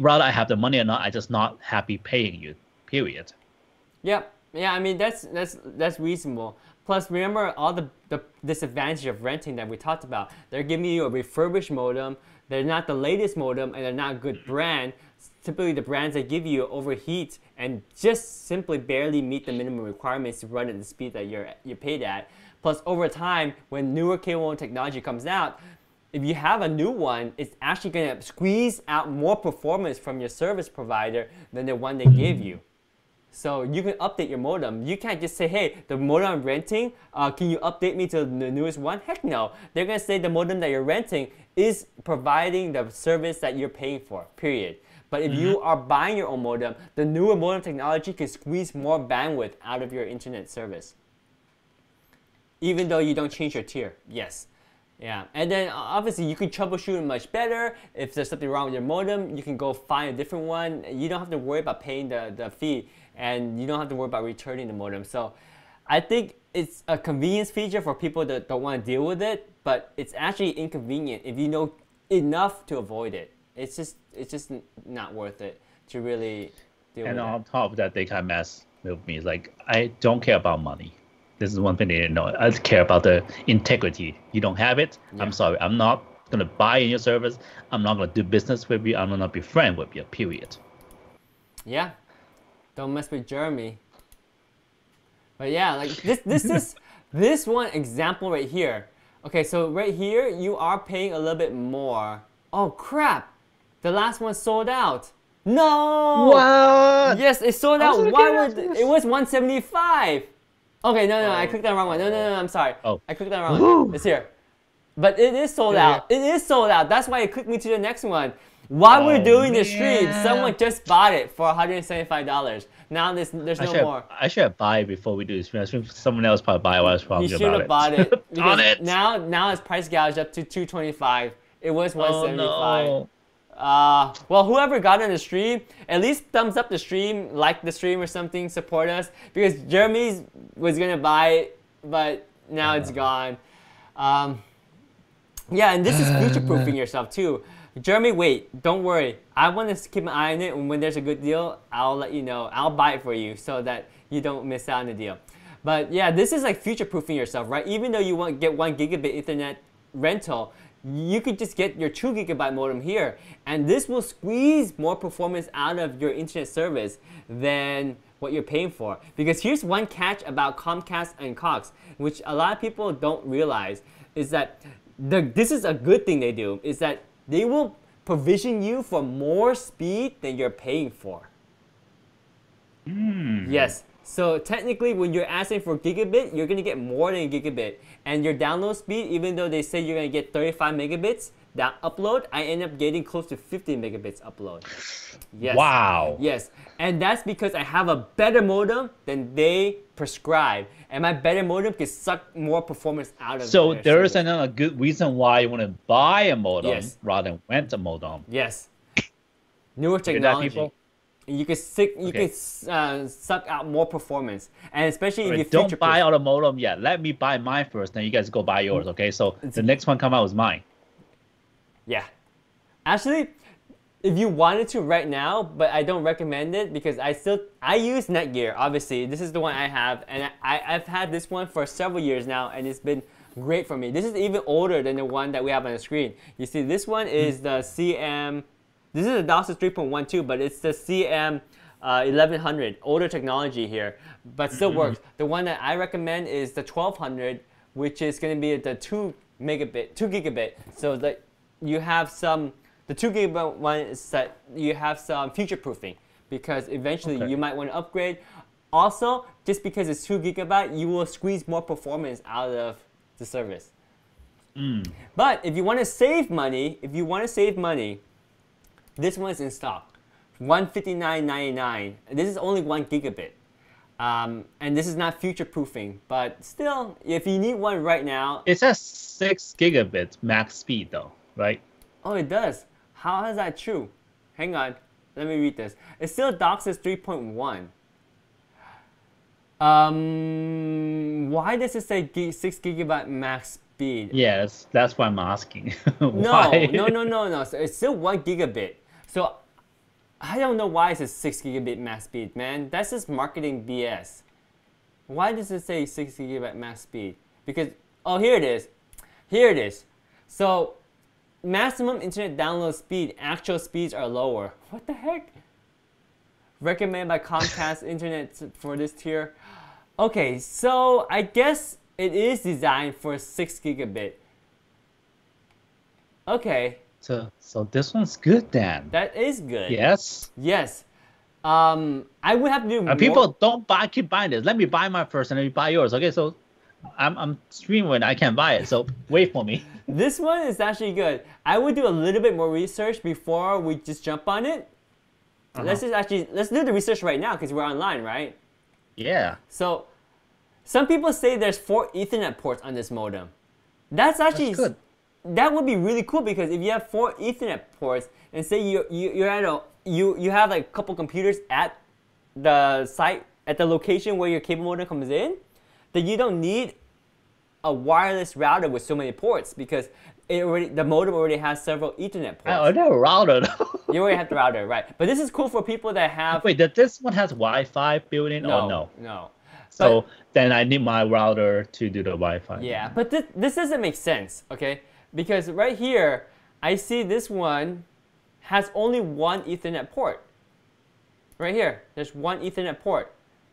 rather I have the money or not, I'm just not happy paying you, period. Yeah. Yeah, I mean, that's, that's, that's reasonable. Plus, remember all the, the disadvantage of renting that we talked about. They're giving you a refurbished modem, they're not the latest modem, and they're not a good brand. Typically, the brands they give you overheat and just simply barely meet the minimum requirements to run at the speed that you're, you're paid at. Plus, over time, when newer cable technology comes out, if you have a new one, it's actually going to squeeze out more performance from your service provider than the one they gave you. So you can update your modem. You can't just say, hey, the modem I'm renting, uh, can you update me to the newest one? Heck no. They're going to say the modem that you're renting is providing the service that you're paying for, period. But if you are buying your own modem, the newer modem technology can squeeze more bandwidth out of your internet service. Even though you don't change your tier, yes. Yeah, and then obviously you can troubleshoot it much better. If there's something wrong with your modem, you can go find a different one. You don't have to worry about paying the, the fee, and you don't have to worry about returning the modem. So I think it's a convenience feature for people that don't want to deal with it, but it's actually inconvenient if you know enough to avoid it. It's just it's just not worth it to really deal and with it. And on top of that, they kind of mess with me. It's like, I don't care about money. This is one thing they didn't know. I just care about the integrity. You don't have it. Yeah. I'm sorry. I'm not going to buy in your service. I'm not going to do business with you. I'm going to be friend with you, period. Yeah. Don't mess with Jeremy. But yeah, like this, this is this one example right here. Okay, so right here, you are paying a little bit more. Oh, crap. The last one sold out. No. What? Yes, it sold out. Why would it was one seventy-five. Okay, no, no, oh. I clicked on the wrong one. No, no, no, I'm sorry. Oh. I clicked on the wrong Woo. one. It's here. But it is sold yeah, out. Yeah. It is sold out. That's why it clicked me to the next one. While oh, we're doing man. the stream, someone just bought it for one hundred seventy-five dollars. Now there's, there's no more. Have, I should have bought it before we do the stream. I think someone else probably bought it while I was talking about it. Bought it. On it! Now, now it's price gouged up to two twenty-five. It was one seventy-five. Oh, no. Uh, well, whoever got on the stream, at least thumbs up the stream, like the stream or something, support us. Because Jeremy's was going to buy it, but now it's gone. Um, yeah, and this is future-proofing yourself too. Jeremy, wait, don't worry. I want to keep an eye on it, and when there's a good deal, I'll let you know. I'll buy it for you so that you don't miss out on the deal. But yeah, this is like future-proofing yourself, right? Even though you won't get one gigabit internet rental, you could just get your two gigabyte modem here, and this will squeeze more performance out of your internet service than what you're paying for. Because here's one catch about Comcast and Cox, which a lot of people don't realize, is that the, this is a good thing they do, is that they will provision you for more speed than you're paying for. Mm. Yes. So technically, when you're asking for gigabit, you're gonna get more than a gigabit. And your download speed, even though they say you're gonna get thirty-five megabits, that upload, I end up getting close to fifty megabits upload. Yes. Wow. Yes, and that's because I have a better modem than they prescribe, and my better modem can suck more performance out of. So there is another good reason why you want to buy a modem yes. rather than rent a modem. Yes. Newer technology. You, you can sick, you okay. can uh, suck out more performance, and especially if right, you don't buy out a modem yet. Let me buy mine first, then you guys go buy yours. Okay, so it's, the next one come out is mine. Yeah, actually, if you wanted to right now, but I don't recommend it because I still I use Netgear. Obviously, this is the one I have, and I, I've had this one for several years now, and it's been great for me. This is even older than the one that we have on the screen. You see, this one is the C M. This is a DOCSIS three point one too, but it's the C M eleven hundred, older technology here, but still works. The one that I recommend is the twelve hundred, which is going to be the two megabit, two gigabit. So the you have some, the two gigabit one is that you have some future proofing because eventually okay. you might want to upgrade. Also, just because it's two gigabyte, you will squeeze more performance out of the service. Mm. But if you want to save money, if you want to save money, this one is in stock, one fifty-nine ninety-nine. This is only one gigabit. Um, and this is not future-proofing, but still, if you need one right now. It says six gigabit max speed though. Right? Oh, it does. How is that true? Hang on. Let me read this. It's still DOCSIS three point one. Um, why does it say six gigabyte max speed? Yes, that's why I'm asking. Why? No, no, no, no, no. So it's still one gigabit. So I don't know why it says six gigabit max speed, man. That's just marketing B S. Why does it say six gigabyte max speed? Because, oh, here it is. Here it is. So maximum internet download speed, actual speeds are lower. What the heck? Recommend by Comcast Internet for this tier. Okay, so I guess it is designed for six gigabit. Okay. So, so this one's good then. That is good. Yes? Yes. Um, I would have to do uh, more. People don't buy, keep buying this. Let me buy mine first and then you buy yours. Okay, so I'm, I'm streaming, I can't buy it, so wait for me. This one is actually good. I would do a little bit more research before we just jump on it. Uh-huh. Let's just actually, let's do the research right now because we're online, right? Yeah. So, some people say there's four Ethernet ports on this modem. That's actually, That's good. That would be really cool because if you have four Ethernet ports and say you, you, you're at a, you, you have like a couple computers at the site, at the location where your cable modem comes in, then you don't need a wireless router with so many ports because it already, the modem already has several Ethernet ports. I don't have a router though. You already have the router, right? But this is cool for people that have. Wait, does this one has Wi-Fi built in no, or no? No. So but, then I need my router to do the Wi-Fi. Yeah, but this this doesn't make sense, okay? Because right here, I see this one has only one Ethernet port. Right here, there's one Ethernet port.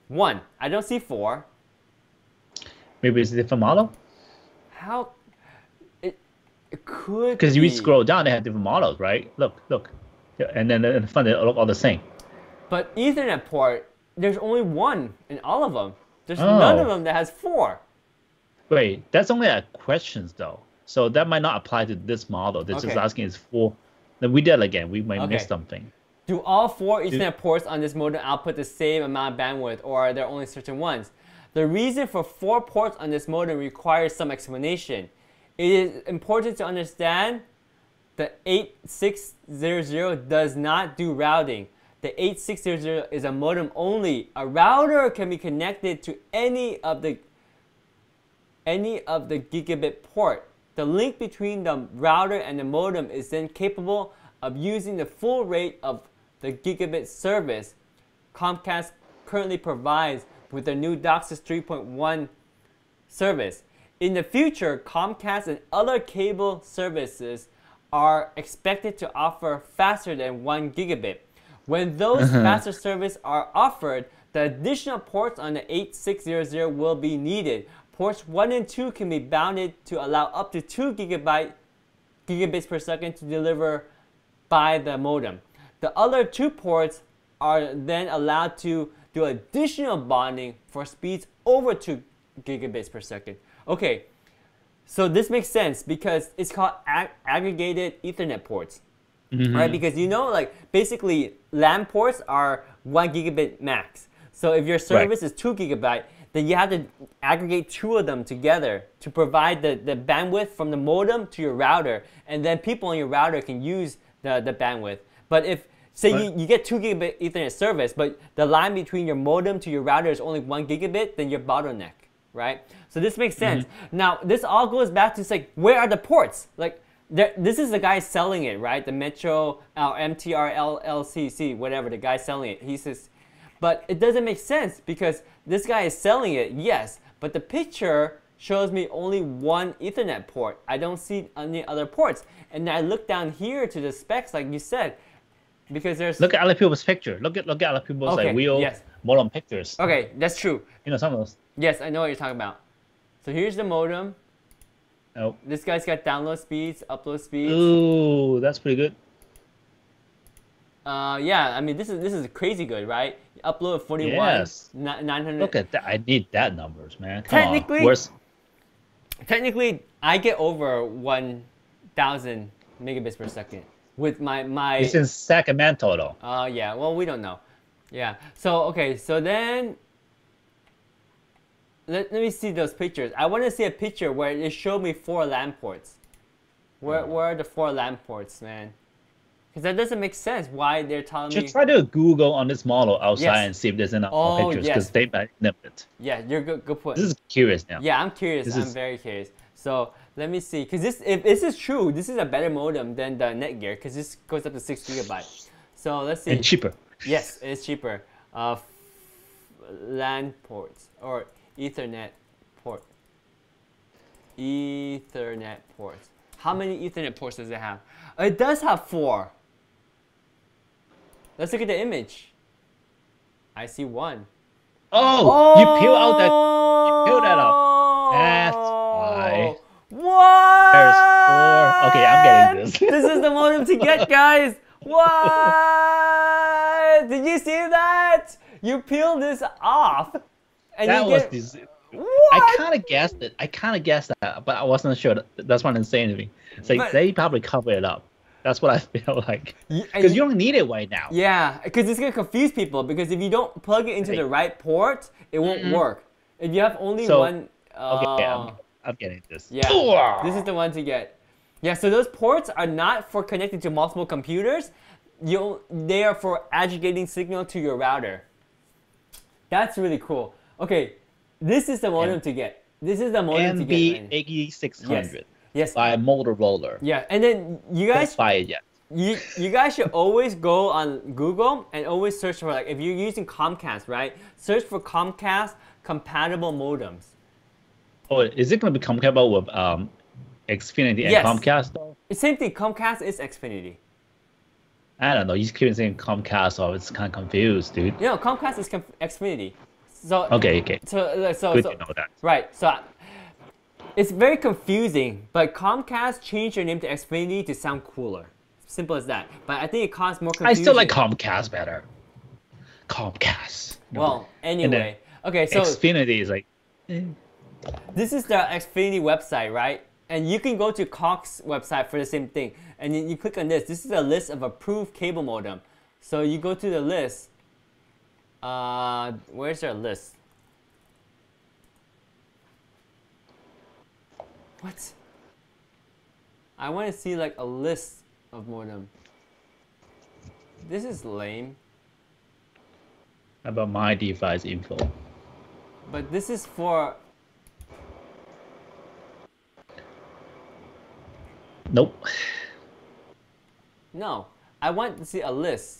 One. I don't see four. Maybe it's a different model. How it, it could because you scroll down, they have different models, right? Look, look, and then in front they look all the same. But Ethernet port, there's only one in all of them. There's oh. none of them that has four. Wait, that's only at questions though, so that might not apply to this model. This okay. is asking is four. Then we did it again. We might okay. miss something. Do all four Ethernet Do ports on this modem output the same amount of bandwidth, or are there only certain ones? The reason for four ports on this modem requires some explanation. It is important to understand the eighty-six hundred does not do routing. The eighty-six hundred is a modem only. A router can be connected to any of the any of the gigabit port. The link between the router and the modem is then capable of using the full rate of the gigabit service Comcast currently provides with their new DOCSIS three point one service. In the future, Comcast and other cable services are expected to offer faster than one gigabit. When those uh-huh. faster services are offered, the additional ports on the eighty-six hundred will be needed. Ports one and two can be bounded to allow up to two gigabyte, gigabits per second to deliver by the modem. The other two ports are then allowed to do additional bonding for speeds over two gigabits per second. Okay, so this makes sense because it's called ag aggregated Ethernet ports, mm-hmm. right? Because you know, like, basically LAN ports are one gigabit max. So if your service right. is two gigabyte, then you have to aggregate two of them together to provide the, the bandwidth from the modem to your router, and then people on your router can use the, the bandwidth. But if, say right. you, you get two gigabit Ethernet service, but the line between your modem to your router is only one gigabit, then you're bottlenecked, right? So this makes sense. Mm-hmm. Now, this all goes back to, it's like, where are the ports? Like, this is the guy selling it, right? The Metro, uh, M T R L L C C, whatever, the guy selling it. He says, but it doesn't make sense because this guy is selling it, yes, but the picture shows me only one Ethernet port. I don't see any other ports. And I look down here to the specs, like you said, because there's... Look at other people's picture. Look at, look at other people's okay, like, real yes. modem pictures. Okay, that's true. You know, some of those. Yes, I know what you're talking about. So here's the modem. Oh. This guy's got download speeds, upload speeds. Ooh, that's pretty good. Uh, yeah, I mean, this is this is crazy good, right? Upload forty-one, yes. nine hundred. Look at that. I need that numbers, man. Come technically, on. Where's... technically, I get over one thousand megabits per second with my... my... It's in Sacramento, though. Oh, uh, yeah. Well, we don't know. Yeah. So, okay. So then... Let, let me see those pictures. I want to see a picture where it showed me four LAN ports. Where, yeah. where are the four LAN ports, man? Because that doesn't make sense why they're telling Just me... Just try to Google on this model outside yes. and see if there's enough oh, pictures, because yes. they might nip it. Yeah, you're good, good point. This is curious now. Yeah, I'm curious. This I'm is... very curious. So let me see. Because this, if this is true, this is a better modem than the Netgear, because this goes up to six gigabytes. So let's see. And cheaper. Yes, it's cheaper. Uh, LAN ports or... Ethernet port. Ethernet ports. How many Ethernet ports does it have? It does have four. Let's look at the image. I see one. Oh, oh! You peel out that. You peel that out. That's why. What? There's four. Okay, I'm getting this. This is the modem to get, guys. What? Did you see that? You peel this off. And that was this. I kind of guessed it. I kind of guessed that, but I wasn't sure. That's why I didn't say anything. It's like, but they probably covered it up. That's what I feel like. Because you don't need it right now. Yeah, because it's going to confuse people. Because if you don't plug it into right. the right port, it won't mm-mm. work. If you have only so, one... Uh, okay, yeah, I'm, I'm getting this. Yeah, oh. This is the one to get. Yeah, so those ports are not for connecting to multiple computers. You'll, they are for aggregating signal to your router. That's really cool. Okay, this is the modem M to get. This is the modem to get. M B eight six hundred. Yes. Yes. By Motorola. Yeah, and then you guys don't buy it yet. You you guys should always go on Google and always search for, like, if you're using Comcast, right? Search for Comcast compatible modems. Oh, is it going to be compatible with um, Xfinity and yes. Comcast? Same thing. Comcast is Xfinity. I don't know. You keep saying Comcast, or it's kind of confused, dude. You know, Comcast is Xfinity. So, okay, okay. So, so, Good so, to know that. Right, so it's very confusing, but Comcast changed their name to Xfinity to sound cooler. Simple as that. But I think it caused more confusion. I still like Comcast better. Comcast. Well, anyway. Okay, so Xfinity is like... Eh. This is the Xfinity website, right? And you can go to Cox website for the same thing. And then you click on this. This is a list of approved cable modem. So you go to the list. Uh, where's their list? What? I want to see, like, a list of modem. This is lame. How about my device info? But this is for... Nope. No, I want to see a list.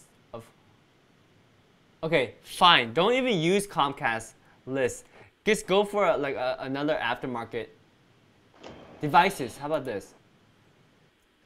Okay, fine. Don't even use Comcast list. Just go for a, like a, another aftermarket devices. How about this?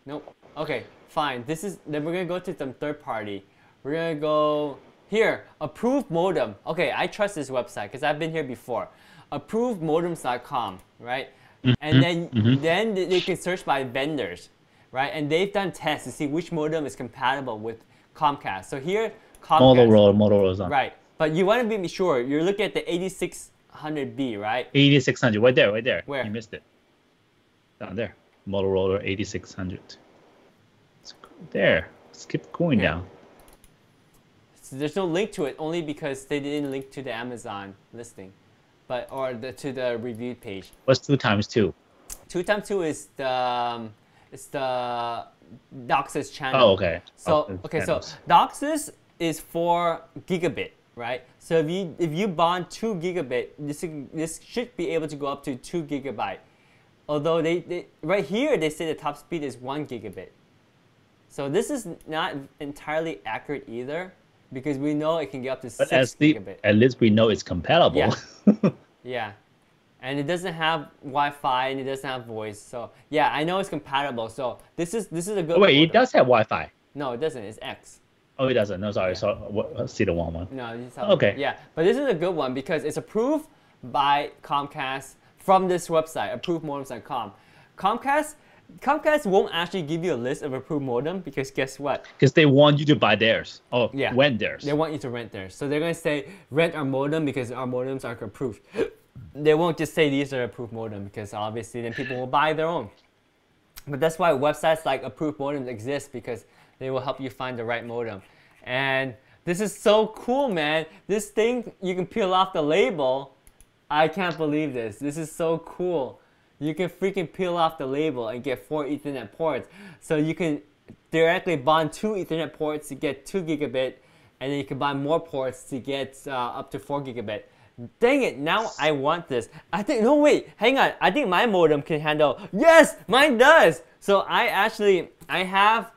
Nope. Okay, fine. This is then we're gonna go to some third party. We're gonna go here. Approved modem. Okay, I trust this website because I've been here before. approved modems dot com, right? Mm-hmm. And then mm-hmm. then they can search by vendors, right? And they've done tests to see which modem is compatible with Comcast. So here. Comcast. Motorola, Motorola's on. Right. But you want to be sure. You're looking at the eighty-six hundred B, right? eighty-six hundred. Right there, right there. Where? You missed it. Down there. Motorola eighty-six hundred. It's there. Let's keep going yeah. down. So there's no link to it only because they didn't link to the Amazon listing, but or the, to the review page. What's two times two? Two times two is the um, it's the DOCSIS channel. Oh, okay. So oh, okay, channels. So DOCSIS is four gigabit, right? So if you if you bond two gigabit, this this should be able to go up to two gigabyte. Although they, they right here they say the top speed is one gigabit. So this is not entirely accurate either, because we know it can get up to but six as the, gigabit. At least we know it's compatible. Yeah. yeah. And it doesn't have Wi-Fi and it doesn't have voice. So yeah, I know it's compatible. So this is this is a good. Oh, wait, model. It does have Wi-Fi. No, it doesn't. It's X. Oh, it doesn't. No, sorry. Yeah. So I see the wrong one. No, it's not okay. One. Yeah, but this is a good one because it's approved by Comcast from this website, approved modems dot com. Comcast. Comcast won't actually give you a list of approved modem because guess what? Because they want you to buy theirs. Oh, yeah. Rent theirs. They want you to rent theirs. So they're going to say, rent our modem because our modems aren't approved. They won't just say these are approved modem because obviously then people will buy their own. But that's why websites like approved modems exist, because they will help you find the right modem. And this is so cool, man. This thing, you can peel off the label. I can't believe this. This is so cool. You can freaking peel off the label and get four Ethernet ports. So you can directly bond two Ethernet ports to get two gigabit, and then you can bond more ports to get uh, up to four gigabit. Dang it, now I want this. I think, no wait, hang on. I think my modem can handle, yes, mine does. So I actually, I have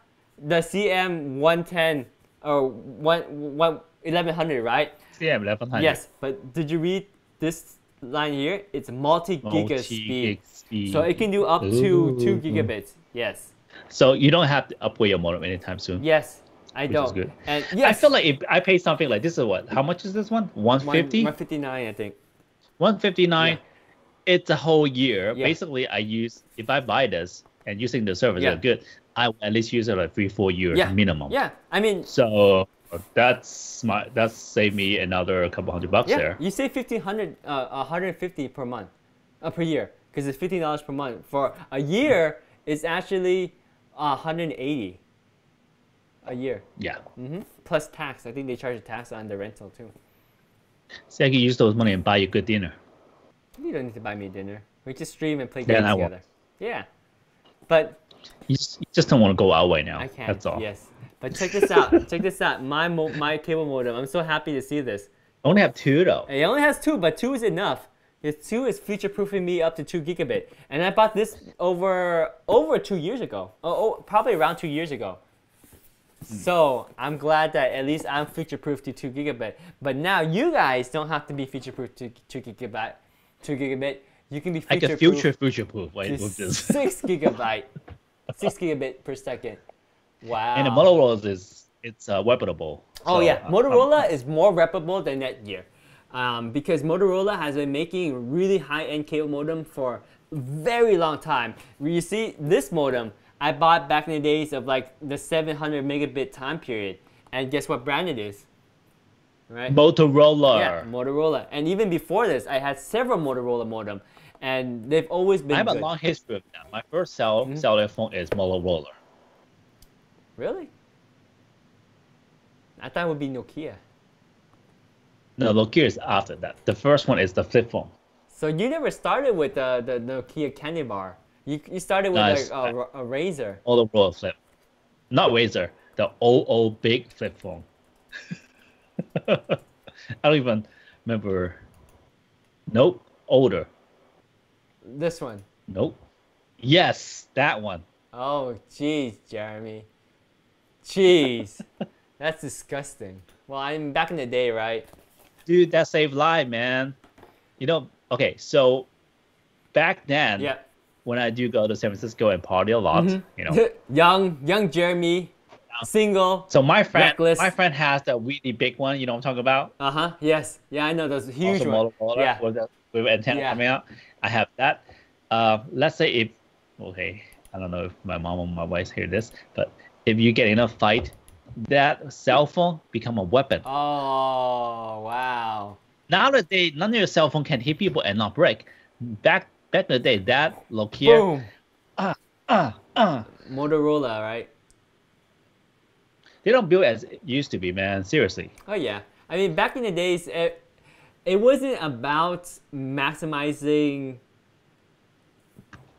the C M one ten or eleven hundred, right? C M eleven hundred. Yes, but did you read this line here? It's multi-giga speed. speed. So it can do up Ooh. to two gigabits. Yes. So you don't have to upgrade your modem anytime soon. Yes, I which don't. Is good. And yes. I feel like if I pay something like this is what? How much is this one? one fifty? one fifty-nine, I think. one fifty-nine. Yeah. It's a whole year. Yeah. Basically, I use if I buy this and using the service yeah. is good, I will at least use it like three, four years yeah. minimum. Yeah. I mean. So. That's smart. That's saved me another couple hundred bucks yeah, there. You save fifteen hundred, uh, one hundred fifty per month, uh, per year, because it's fifteen dollars per month. For a year, it's actually uh, one hundred eighty a year. Yeah. Mm-hmm. Plus tax. I think they charge a tax on the rental too. So I can use those money and buy you a good dinner. You don't need to buy me dinner. We just stream and play games yeah, together. Won't. Yeah, but you just, you just don't want to go our way now. I can't. That's all. Yes. But check this out, check this out, my mo my cable modem. I'm so happy to see this. I only have two though. It only has two, but two is enough. It's two is future-proofing me up to two gigabit. And I bought this over over two years ago. Oh, oh probably around two years ago. Hmm. So I'm glad that at least I'm future-proofed to two gigabit. But now you guys don't have to be future-proofed to two gigabit. Two gigabit. You can be future-proofed. Like a future future-proof. Wait, to six gigabyte. Six gigabit per second. Wow. And the Motorola is it's uh, reputable. Oh so, yeah, Motorola uh, is more reputable than Netgear, um, because Motorola has been making really high-end cable modem for a very long time. You see, this modem I bought back in the days of like the seven hundred megabit time period, and guess what brand it is? Right? Motorola. Yeah, Motorola. And even before this, I had several Motorola modem, and they've always been. I have good. a long history of that. My first cell mm-hmm. cellular phone is Motorola. Really? I thought it would be Nokia. No, Nokia is after that. The first one is the flip phone. So you never started with uh, the Nokia candy bar. You, you started with no, a, a, a, a Razor. Motorola flip. Not Razor. The old, old big flip phone. I don't even remember. Nope. Older. This one. Nope. Yes, that one. Oh, jeez, Jeremy. Jeez, that's disgusting. Well, I'm back in the day, right? Dude, that saved lives, man. You know, okay, so back then, yeah. when I do go to San Francisco and party a lot, mm-hmm. you know, young, young Jeremy, yeah. single. So my friend, reckless. my friend has that really big one. You know what I'm talking about? Uh huh. Yes. Yeah, I know those huge ones. Yeah. With, the, with antenna yeah. coming out. I have that. Uh, let's say if okay, I don't know if my mom or my wife hear this, but if you get in a fight, that cell phone become a weapon. Oh, wow. Nowadays, none of your cell phone can hit people and not break. Back back in the day, that Nokia, ah, ah, ah. Motorola, right? They don't build as it used to be, man. Seriously. Oh, yeah. I mean, back in the days, it, it wasn't about maximizing...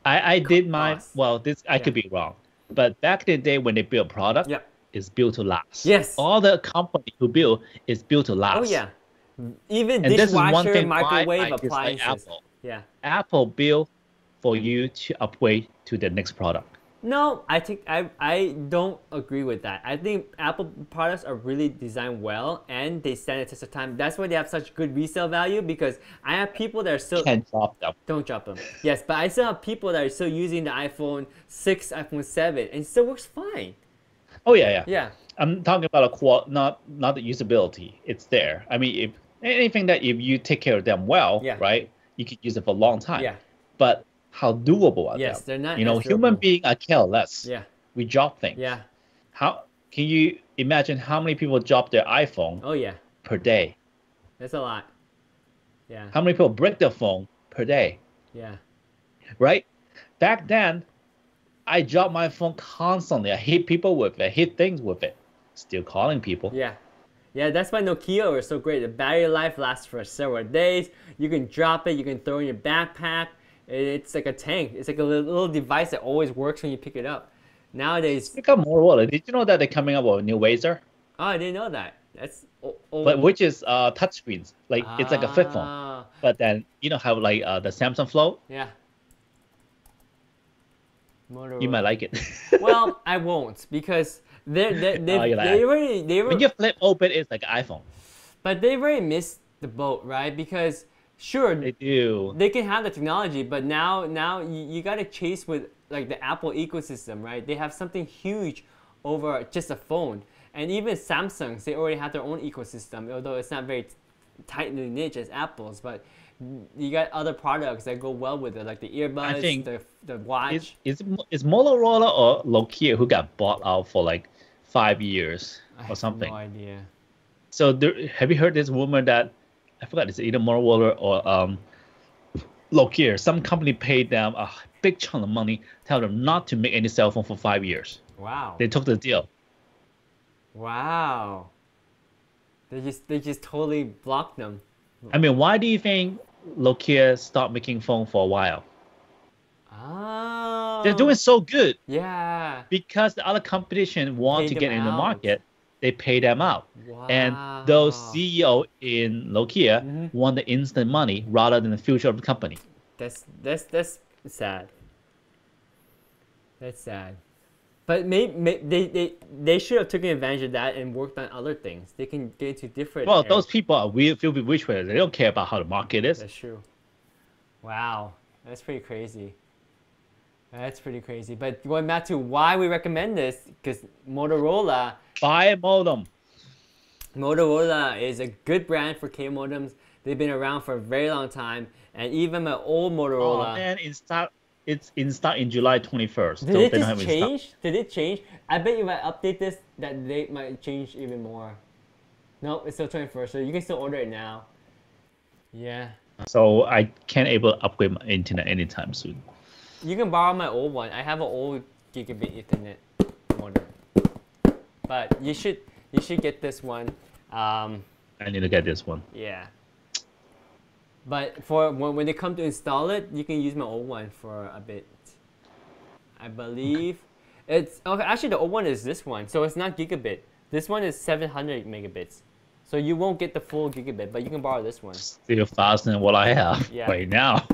I, I did my... Well, this I yeah. could be wrong. But back in the day when they built product, yeah. it's built to last. Yes. All the company who build is built to last. Oh, yeah. Even and dishwasher, microwave, like appliances. Like Apple. Yeah. Apple built for you to upgrade to the next product. No, I think I I don't agree with that. I think Apple products are really designed well and they stand the test of time. That's why they have such good resale value, because I have people that are still can't drop them. Don't drop them. Yes, but I still have people that are still using the iPhone six, iPhone seven, and it still works fine. Oh yeah, yeah. Yeah. I'm talking about a qual not not the usability. It's there. I mean, if anything that if you take care of them well, yeah. right, you could use it for a long time. Yeah. But how doable are yes, them? They're not. You know, human beings are careless. Yeah. We drop things. Yeah. How can you imagine how many people drop their iPhone? Oh yeah. Per day. That's a lot. Yeah. How many people break their phone per day? Yeah. Right. Back then, I dropped my phone constantly. I hit people with it. I hit things with it. Still calling people. Yeah. Yeah, that's why Nokia was so great. The battery life lasts for several days. You can drop it. You can throw it in your backpack. It's like a tank. It's like a little device that always works when you pick it up. Nowadays, it's become more Motorola. Did you know that they're coming up with a new Razr? Oh, I didn't know that. That's old. But which is uh, touch screens. Like ah. it's like a flip phone. But then you know how like uh, the Samsung Flow. Yeah. Motorola. You might like it. Well, I won't, because they're, they're, they're, oh, like, they already... They were, when you flip open, it's like an iPhone. But they already missed the boat, right? Because, sure, they do. They can have the technology, but now now you, you got to chase with like the Apple ecosystem, right? They have something huge over just a phone. And even Samsung's, they already have their own ecosystem, although it's not very tightly niche as Apple's, but... You got other products that go well with it, like the earbuds, I think the the watch. Is, is is Motorola or Nokia who got bought out for like five years I or something? I have no idea. So there, have you heard this rumor that I forgot? It's either Motorola or um, Nokia. Some company paid them a big chunk of money, tell them not to make any cell phone for five years. Wow. They took the deal. Wow. They just they just totally blocked them. I mean, why do you think Nokia stopped making phone for a while? Oh. They're doing so good. Yeah. Because the other competition want to get in the market, they pay them out. Wow. And those C E O in Nokia mm-hmm. want the instant money rather than the future of the company. That's that's that's sad. That's sad. But maybe, maybe they, they, they should have taken advantage of that and worked on other things. They can get into different Well, areas. Those people are weird, feel bewitched. They don't care about how the market is. That's true. Wow. That's pretty crazy. That's pretty crazy. But going back to why we recommend this, because Motorola... Buy a modem. Motorola is a good brand for K modems. They've been around for a very long time. And even my old Motorola... Oh, man, it's not... It's in stock in July twenty-first. Did it just change? Did it change? I bet if I update this, that date might change even more. No, it's still twenty-first, so you can still order it now. Yeah. So I can't able to upgrade my internet anytime soon. You can borrow my old one. I have an old gigabit Ethernet modem. But you should you should get this one. Um, I need to get this one. Yeah. But for when they come to install it, you can use my old one for a bit. I believe okay. it's okay. Actually, the old one is this one, so it's not gigabit. This one is seven hundred megabits, so you won't get the full gigabit, but you can borrow this one. Still faster than what I have yeah. right now.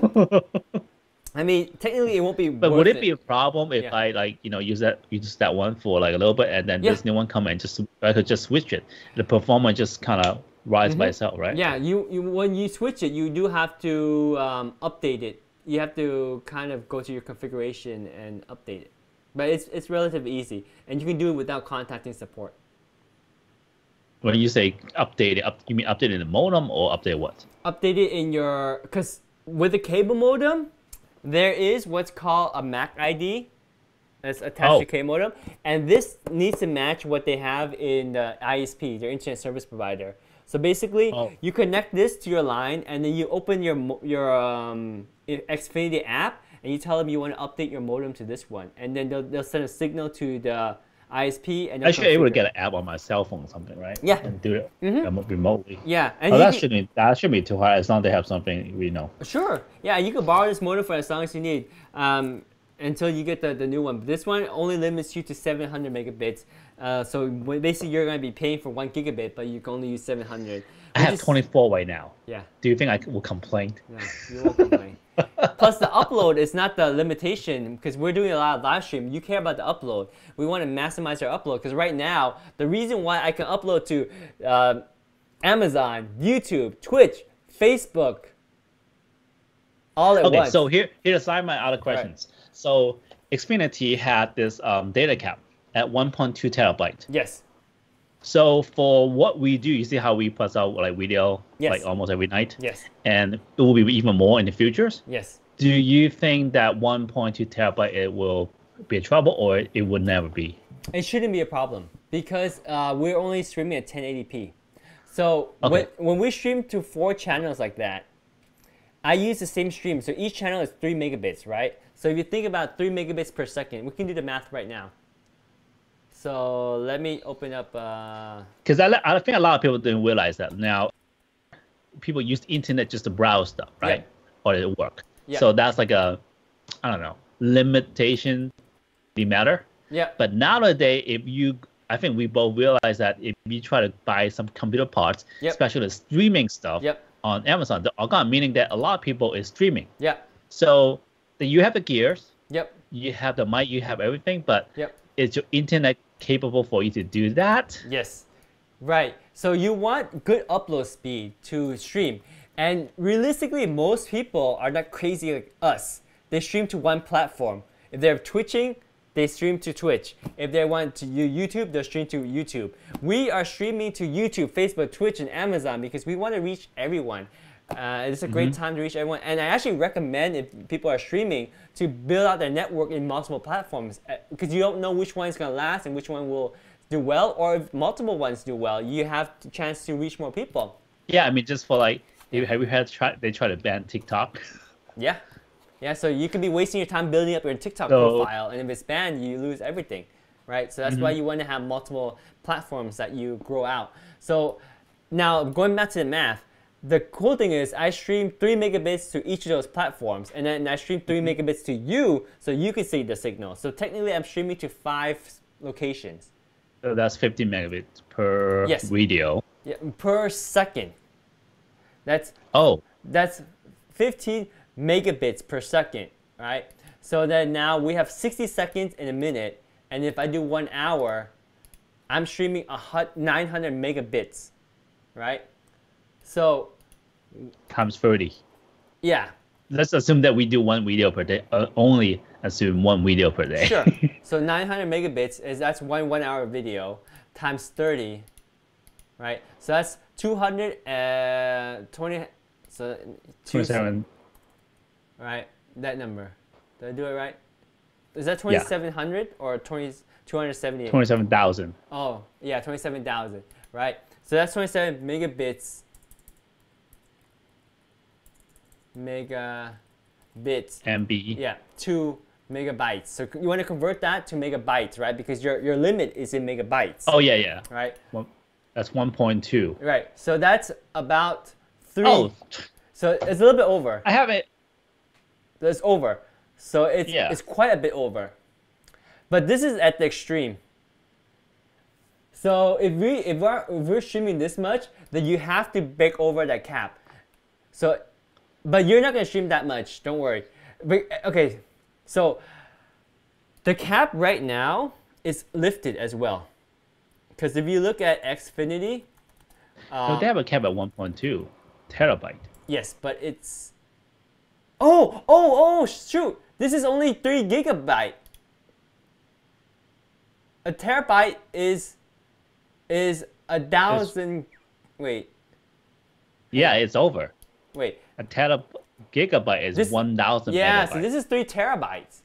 I mean, technically, it won't be. But worth would it, it be a problem if yeah. I like you know use that use that one for like a little bit, and then yeah. this new one come and just I could just switch it. The performance just kind of. Rise mm-hmm. by itself, right? Yeah, you, you when you switch it, you do have to um, update it. You have to kind of go to your configuration and update it. But it's it's relatively easy, and you can do it without contacting support. When you say update it, up, you mean update in the modem or update what? Update it in your, because with the cable modem, there is what's called a MAC I D, It's attached oh. to K modem, and this needs to match what they have in the I S P, their internet service provider. So basically, oh. you connect this to your line, and then you open your your um, Xfinity app, and you tell them you want to update your modem to this one, and then they'll they'll send a signal to the I S P. And I should be able to get an app on my cell phone or something, right? Yeah, and do it mm-hmm. remotely. Yeah, and oh, that can... shouldn't that shouldn't be too hard as long as they have something we know. Sure. Yeah, you can borrow this modem for as long as you need. Um, until you get the, the new one. But this one only limits you to seven hundred megabits. Uh, so basically you're going to be paying for one gigabit, but you can only use seven hundred. I have is, twenty-four right now. Yeah. Do you think I will complain? No, you won't complain. Plus the upload is not the limitation because we're doing a lot of live stream. You care about the upload. We want to maximize our upload because right now, the reason why I can upload to uh, Amazon, YouTube, Twitch, Facebook, all at okay, once. Okay, so here, here's my other questions. Right. So Xfinity had this um, data cap at one point two terabytes. Yes. So for what we do, you see how we pass out like video yes. like almost every night? Yes. And it will be even more in the futures? Yes. Do you think that one point two terabyte it will be a trouble or it would never be? It shouldn't be a problem because uh, we're only streaming at ten eighty p. So okay. when, when we stream to four channels like that, I use the same stream. So each channel is three megabits, right? So if you think about three megabits per second, we can do the math right now. So let me open up. Because uh... I, I think a lot of people didn't realize that now. People use the internet just to browse stuff, right? Yeah. Or it work. Yeah. So that's like a, I don't know, limitation, the matter. Yeah. But nowadays, if you, I think we both realize that if you try to buy some computer parts, yep. especially the streaming stuff yep. on Amazon, the organ meaning that a lot of people is streaming. Yeah. So. You have the gears, yep. you have the mic, you have everything, but yep. is your internet capable for you to do that? Yes, right. So you want good upload speed to stream. And realistically, most people are not crazy like us. They stream to one platform. If they're twitching, they stream to Twitch. If they want to do YouTube, they'll stream to YouTube. We are streaming to YouTube, Facebook, Twitch, and Amazon because we want to reach everyone. Uh, it's a great mm-hmm. time to reach everyone, and I actually recommend if people are streaming to build out their network in multiple platforms because you don't know which one is going to last and which one will do well, or if multiple ones do well, you have a chance to reach more people. Yeah, I mean, just for like, have you had try, they try to ban TikTok? Yeah, yeah. So you could be wasting your time building up your TikTok so, profile, and if it's banned, you lose everything, right? So that's mm-hmm. why you want to have multiple platforms that you grow out. So now going back to the math. The cool thing is I stream three megabits to each of those platforms, and then I stream three megabits to you, so you can see the signal. So technically, I'm streaming to five locations. So that's fifty megabits per yes. video. Yeah, per second. That's oh, that's fifteen megabits per second, right? So then now we have sixty seconds in a minute, and if I do one hour, I'm streaming nine hundred megabits, right? So, times thirty. Yeah. Let's assume that we do one video per day. Uh, only assume one video per day. Sure. So nine hundred megabits is that's one one-hour video times thirty, right? So that's two hundred twenty. So twenty-seven. Right, that number. Did I do it right? Is that twenty-seven hundred yeah. or two hundred seventy? twenty-seven thousand. Oh, yeah, twenty-seven thousand. Right. So that's twenty-seven megabits. Megabits. M B. Yeah, two megabytes. So you want to convert that to megabytes, right? Because your, your limit is in megabytes. Oh, yeah, yeah. Right? Well, that's one point two. Right. So that's about three. Oh. So it's a little bit over. I have it. It's over. So it's, yeah. it's quite a bit over. But this is at the extreme. So if, we, if, we're, if we're streaming this much, then you have to break over that cap. So But you're not going to stream that much, don't worry. But, okay, so the cap right now is lifted as well. Because if you look at Xfinity... Uh, no, they have a cap at one point two terabyte. Yes, but it's... Oh, oh, oh, shoot! This is only three gigabyte. A terabyte is... is a thousand... It's, wait. Yeah, it's over. Wait. A tera gigabyte is this, one thousand. Yeah, megabytes. So this is three terabytes,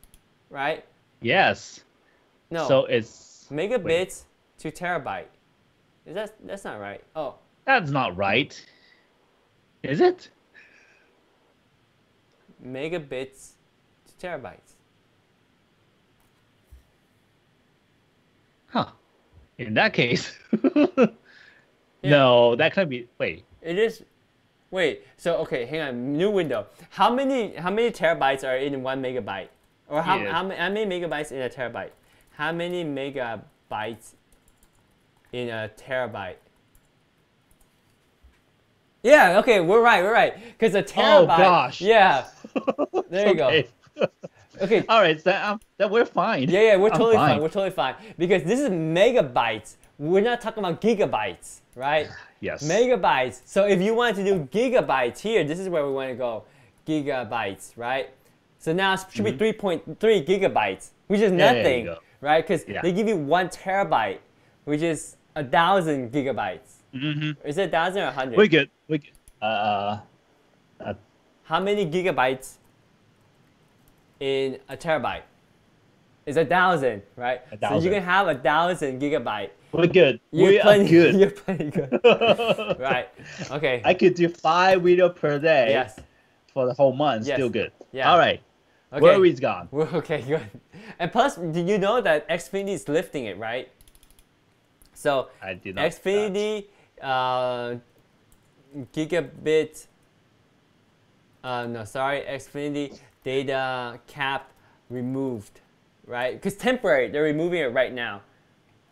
right? Yes. No. So it's megabits wait. to terabyte. Is that that's not right? Oh. That's not right. Is it? Megabits to terabytes. Huh. In that case. Yeah. No, that can't be. Wait. It is. Wait. So okay, hang on. New window. How many how many terabytes are in one megabyte? Or how yeah. how, how many megabytes in a terabyte? How many megabytes in a terabyte? Yeah. Okay. We're right. We're right. Because a terabyte. Oh gosh. Yeah. There you okay. go. Okay. All right. So um, that we're fine. Yeah. Yeah. We're I'm totally fine. fine. We're totally fine because this is megabytes. We're not talking about gigabytes, right? Yes. Megabytes. So if you want to do gigabytes here, this is where we want to go. Gigabytes, right? So now it should mm-hmm. be three point three gigabytes, which is yeah, nothing, right? Because yeah. they give you one terabyte, which is a thousand gigabytes. Mm-hmm. Is it a thousand or a hundred? We're good. We're good. Uh, uh, How many gigabytes in a terabyte? It's a thousand, right? A thousand. So you can have a thousand gigabyte. We're good. You're we plenty, are good. You're plenty good. Right. Okay. I could do five videos per day yes. for the whole month. Yes. Still good. Yeah. All right. Okay. Worry's gone. We're okay, good. And plus, did you know that Xfinity is lifting it, right? So I did not Xfinity uh, gigabit, uh, no, sorry, Xfinity data cap removed. Right? Because temporary, they're removing it right now.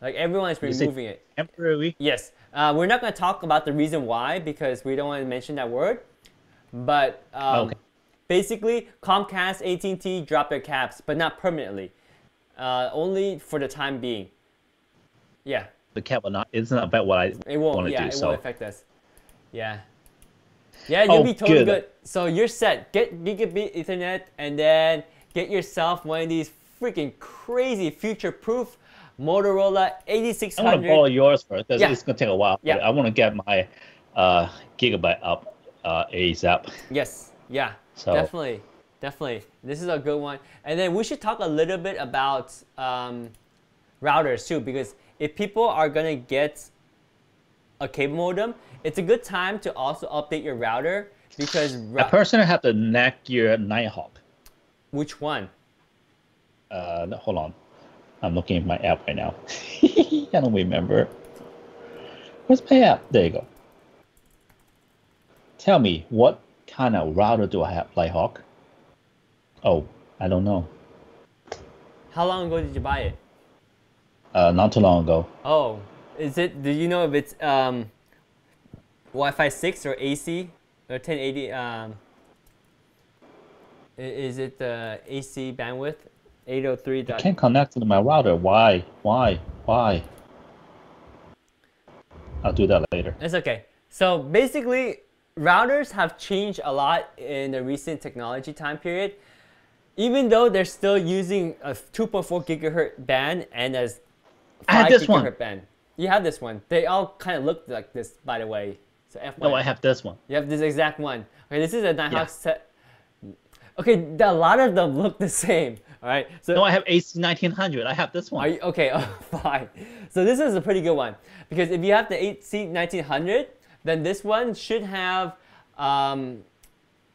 Like everyone's removing it. Temporary? Yes. Uh, we're not going to talk about the reason why because we don't want to mention that word. But um, okay. basically, Comcast, A T and T dropped their caps, but not permanently. Uh, only for the time being. Yeah. The cap will not, it's not about what I want to do. It won't, yeah, do, it so. won't affect us. Yeah. Yeah, you'll oh, be totally good. good. So you're set. Get gigabit Ethernet and then get yourself one of these freaking crazy future-proof Motorola eighty-six hundred. I want to borrow yours first because yeah. it's going to take a while. Yeah. I want to get my uh, gigabyte up uh, ASAP. Yes. Yeah. So. Definitely. Definitely. This is a good one. And then we should talk a little bit about um, routers too, because if people are going to get a cable modem, it's a good time to also update your router because... I personally have the Netgear Nighthawk. Which one? Uh, no, hold on, I'm looking at my app right now. I don't remember. Where's my app? There you go. Tell me, what kind of router do I have, Nighthawk? Oh, I don't know. How long ago did you buy it? Uh, not too long ago. Oh, is it? Do you know if it's um, Wi-Fi six or A C or ten eighty? Um, is it the uh, A C bandwidth? eight oh three. I can't connect to my router. Why? Why? Why? I'll do that later. That's okay. So basically, routers have changed a lot in the recent technology time period. Even though they're still using a two point four gigahertz band and a five this gigahertz one. band. You have this one. They all kind of look like this, by the way. So F Y I. No, I have this one. You have this exact one. Okay, this is a Nighthawk yeah. set. Okay, a lot of them look the same. All right. So no, I have A C nineteen hundred. I have this one. Are you, okay, oh, fine. So this is a pretty good one because if you have the A C nineteen hundred, then this one should have um,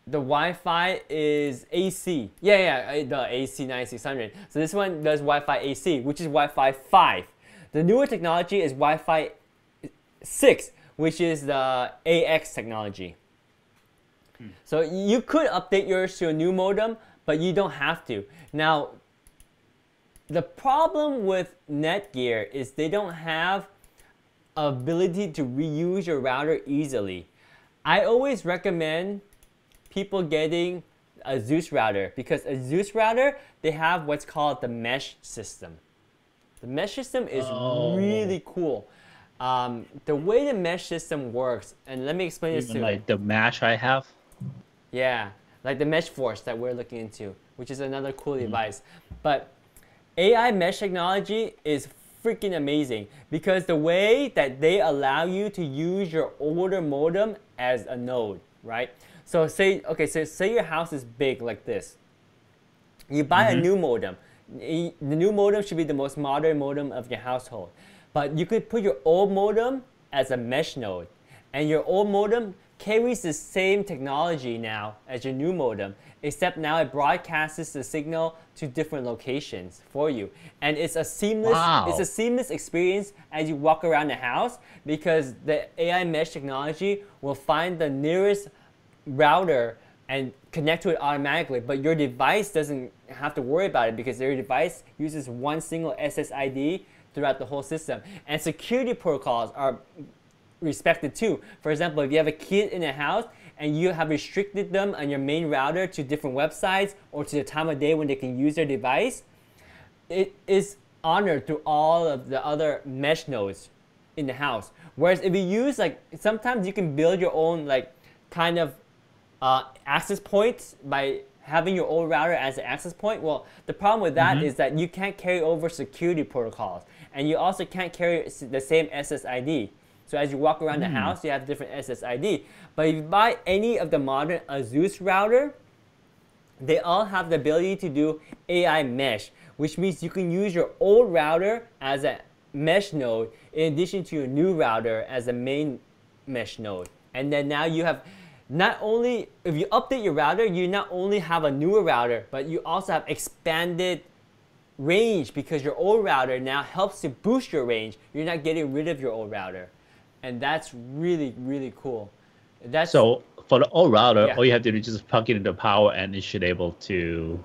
the Wi-Fi is A C. Yeah, yeah, the A C ninety-six hundred. So this one does Wi-Fi A C, which is Wi-Fi five. The newer technology is Wi-Fi six, which is the A X technology. So you could update yours to a new modem, but you don't have to. Now, the problem with Netgear is they don't have ability to reuse your router easily. I always recommend people getting a Zeus router because a Zeus router, they have what's called the mesh system. The mesh system is oh. really cool. Um, the way the mesh system works, and let me explain Even this to you. Like the mesh I have? Yeah, like the mesh force that we're looking into, which is another cool mm-hmm. device. But A I mesh technology is freaking amazing because the way that they allow you to use your older modem as a node, right? So say, okay, so say your house is big like this. You buy mm-hmm. a new modem. the new modem should be the most modern modem of your household. But you could put your old modem as a mesh node, and your old modem carries the same technology now as your new modem, except now it broadcasts the signal to different locations for you, and it's a seamless wow. it's a seamless experience as you walk around the house, because the A I mesh technology will find the nearest router and connect to it automatically, but your device doesn't have to worry about it because your device uses one single S S I D throughout the whole system. And security protocols are respected too. For example, if you have a kid in a house and you have restricted them on your main router to different websites or to the time of day when they can use their device, it is honored through all of the other mesh nodes in the house. Whereas if you use, like, sometimes you can build your own, like, kind of uh, access points by having your old router as an access point. Well, the problem with that mm-hmm. is that you can't carry over security protocols, and you also can't carry the same S S I D. So as you walk around the mm. house, you have different S S I D. But if you buy any of the modern ASUS router, they all have the ability to do A I mesh, which means you can use your old router as a mesh node in addition to your new router as a main mesh node. And then now you have, not only, if you update your router, you not only have a newer router, but you also have expanded range because your old router now helps to boost your range. You're not getting rid of your old router. And that's really, really cool. That's, so for the old router, yeah. all you have to do is just plug in the power and it should able to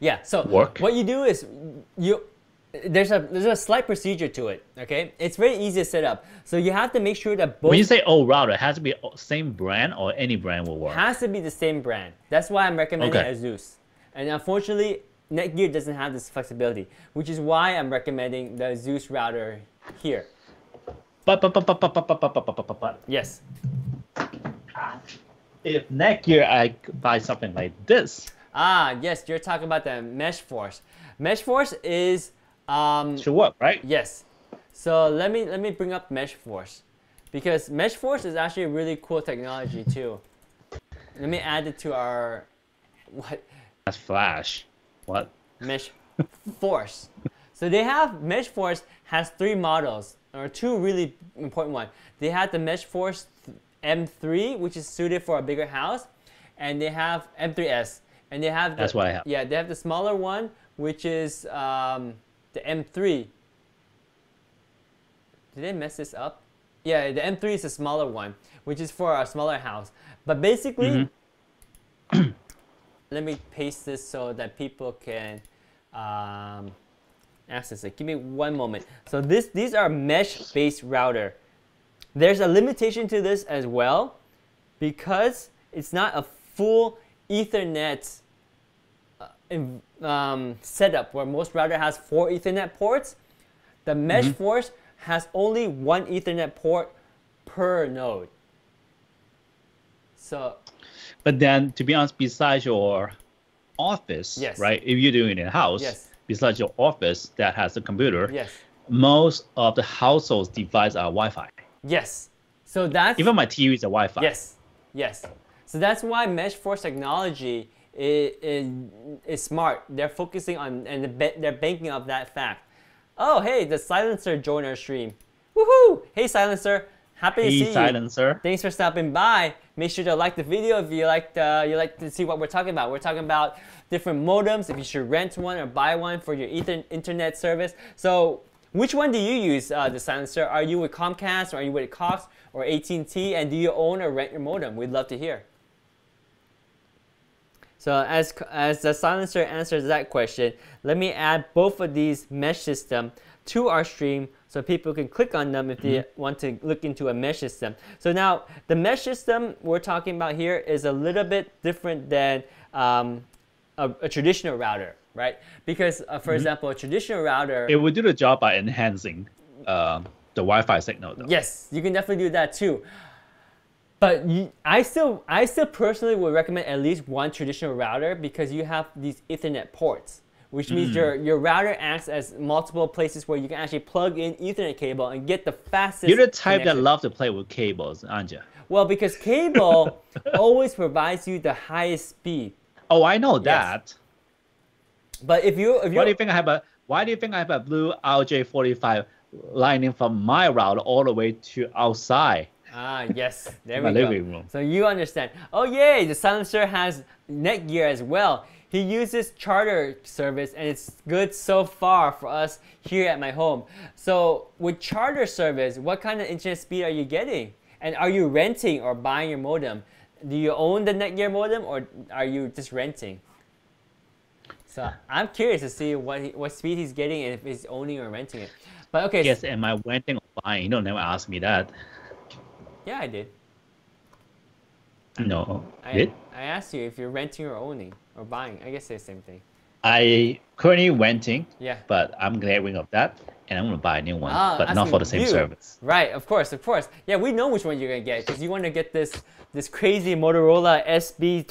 yeah, so work. What you do is, you there's a there's a slight procedure to it, okay? It's very easy to set up. So you have to make sure that both... When you say old router, it has to be same brand or any brand will work? It has to be the same brand. That's why I'm recommending okay. ASUS. And unfortunately, Netgear doesn't have this flexibility, which is why I'm recommending the ASUS router here. But, but, but, but, but, but, but, but, but, but. Yes. If next year I buy something like this. Ah, yes, you're talking about the Mesh Force. Mesh Force is um should work, right? Yes. So let me let me bring up Mesh Force, because Mesh Force is actually a really cool technology too. Let me add it to our what? That's Flash. What? Mesh Force. So they have Mesh Force has three models. Or two really important ones. They had the Mesh Force M three, which is suited for a bigger house, and they have M three S, and they have the, that's what I have. Yeah, they have the smaller one, which is um, the M three. Did they mess this up? Yeah, the M three is the smaller one, which is for a smaller house. But basically, mm-hmm. let me paste this so that people can. Um, Access it. Give me one moment. So this, these are mesh-based router. There's a limitation to this as well, because it's not a full Ethernet um, setup where most router has four Ethernet ports. The Mesh mm-hmm. Force has only one Ethernet port per node. So, but then, to be honest, besides your office, yes. right? If you're doing it in house. Yes. Besides your office that has a computer, yes. most of the household's devices are Wi-Fi. Yes. So that's... Even my T V is a Wi-Fi. Yes. Yes. So that's why Mesh Force technology is, is, is smart. They're focusing on, and they're banking off that fact. Oh, hey, the Silencer joined our stream. Woohoo! Hey, Silencer. Happy to hey, see Silencer. You. Thanks for stopping by. Make sure to like the video if you like uh, you like to see what we're talking about. We're talking about different modems, if you should rent one or buy one for your ether internet service. So, which one do you use, uh, the Silencer? Are you with Comcast, or are you with Cox or A T and T? And do you own or rent your modem? We'd love to hear. So, as as the Silencer answers that question, let me add both of these mesh systems to our stream, so people can click on them if they mm-hmm. want to look into a mesh system. So now, the mesh system we're talking about here is a little bit different than um, a, a traditional router, right? Because, uh, for mm-hmm. example, a traditional router... It would do the job by enhancing uh, the Wi-Fi signal, though. Yes, you can definitely do that, too. But you, I still, I still personally would recommend at least one traditional router, because you have these Ethernet ports, which means mm. your, your router acts as multiple places where you can actually plug in Ethernet cable and get the fastest You're the type connection. That loves to play with cables, aren't you? Well, because cable always provides you the highest speed. Oh, I know that. Yes. But if you, if you, why do you think I have a why do you think I have a blue R J forty-five lining from my router all the way to outside? Ah, yes, there we go. Room. So you understand. Oh yay, the silencer has Netgear as well. He uses Charter service, and it's good so far for us here at my home. So with Charter service, what kind of internet speed are you getting? And are you renting or buying your modem? Do you own the Netgear modem, or are you just renting? So I'm curious to see what he, what speed he's getting, and if he's owning or renting it. But okay. Yes, so, am I renting or buying? You don't never ask me that. Yeah, I did. No. I, did? I asked you if you're renting or owning or buying. I guess it's the same thing. I currently renting. Yeah. But I'm glaring of that, and I'm gonna buy a new one, ah, but not for the same you. service. Right. Of course. Of course. Yeah, we know which one you're gonna get because you want to get this this crazy Motorola S B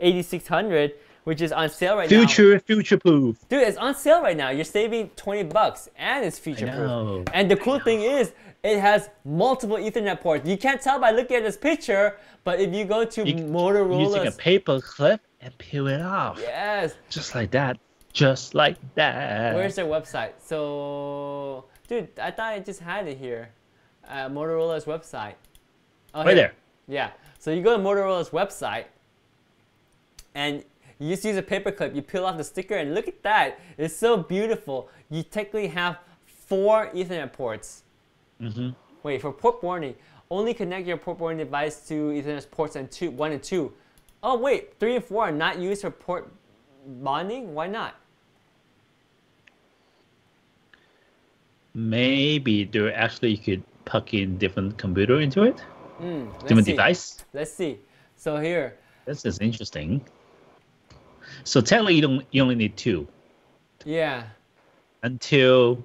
eighty-six hundred. Which is on sale right future, now. Future, future proof. Dude, it's on sale right now. You're saving twenty bucks and it's future proof. And the cool thing is, it has multiple Ethernet ports. You can't tell by looking at this picture, but if you go to you, Motorola's... Using a paper clip and peel it off. Yes. Just like that. Just like that. Where's their website? So, dude, I thought I just had it here. Uh, Motorola's website. Oh, right here. there. Yeah. So you go to Motorola's website and... you just use a paper clip, you peel off the sticker, and look at that. It's so beautiful. You technically have four Ethernet ports. Mm-hmm. Wait, for port warning, only connect your port warning device to Ethernet ports and two, one and two. Oh wait, three and four are not used for port bonding? Why not? Maybe they actually could plug in different computer into it? Mm, let's different see. device? Let's see. So here. This is interesting. So technically, you don't. You only need two. Yeah. Until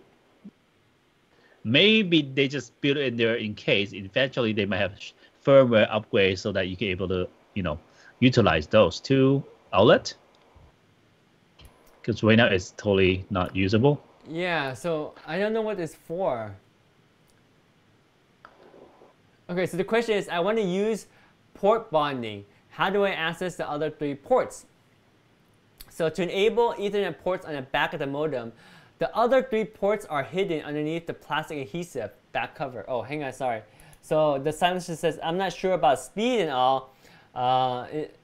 maybe they just build it in there in case. Eventually, they might have firmware upgrades so that you can able to, you know, utilize those two outlets. Because right now it's totally not usable. Yeah. So I don't know what it's for. Okay. So the question is, I want to use port bonding. How do I access the other three ports? So to enable Ethernet ports on the back of the modem, the other three ports are hidden underneath the plastic adhesive back cover. Oh, hang on, sorry. So the silencer says, I'm not sure about speed and all. Uh, it,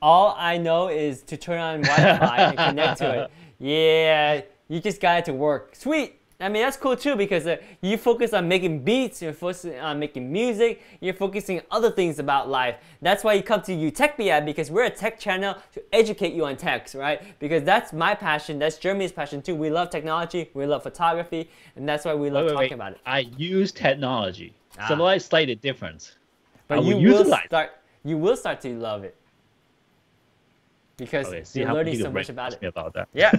all I know is to turn on Wi-Fi and connect to it. Yeah, you just got it to work. Sweet. I mean, that's cool too because uh, you focus on making beats, you're focusing on making music, you're focusing on other things about life. That's why you come to UTECHPIA, because we're a tech channel to educate you on techs, right? Because that's my passion, that's Jeremy's passion too. We love technology, we love photography, and that's why we love wait, talking wait, wait. about it. I use technology, ah. so there's a slight difference. But I you will, will start. You will start to love it because okay, you're learning you so much about it. About that. Yeah.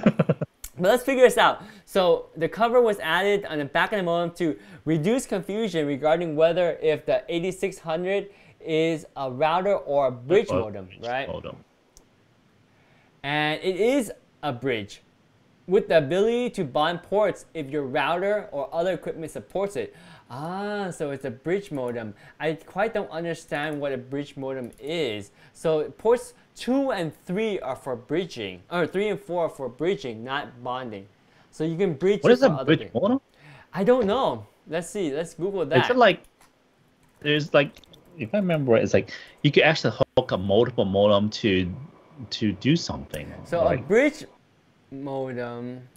But let's figure this out. So the cover was added on the back of the modem to reduce confusion regarding whether if the eighty-six hundred is a router or a bridge oh, modem, bridge right? Modem. And it is a bridge with the ability to bond ports if your router or other equipment supports it. Ah, so it's a bridge modem. I quite don't understand what a bridge modem is. So ports two and three are for bridging, or three and four are for bridging, not bonding. So you can bridge. What is a bridge thing. modem? I don't know. Let's see. Let's Google that. Is it like there's like, if I remember, it's like you could actually hook a multiple modem to to do something. So like, a bridge modem.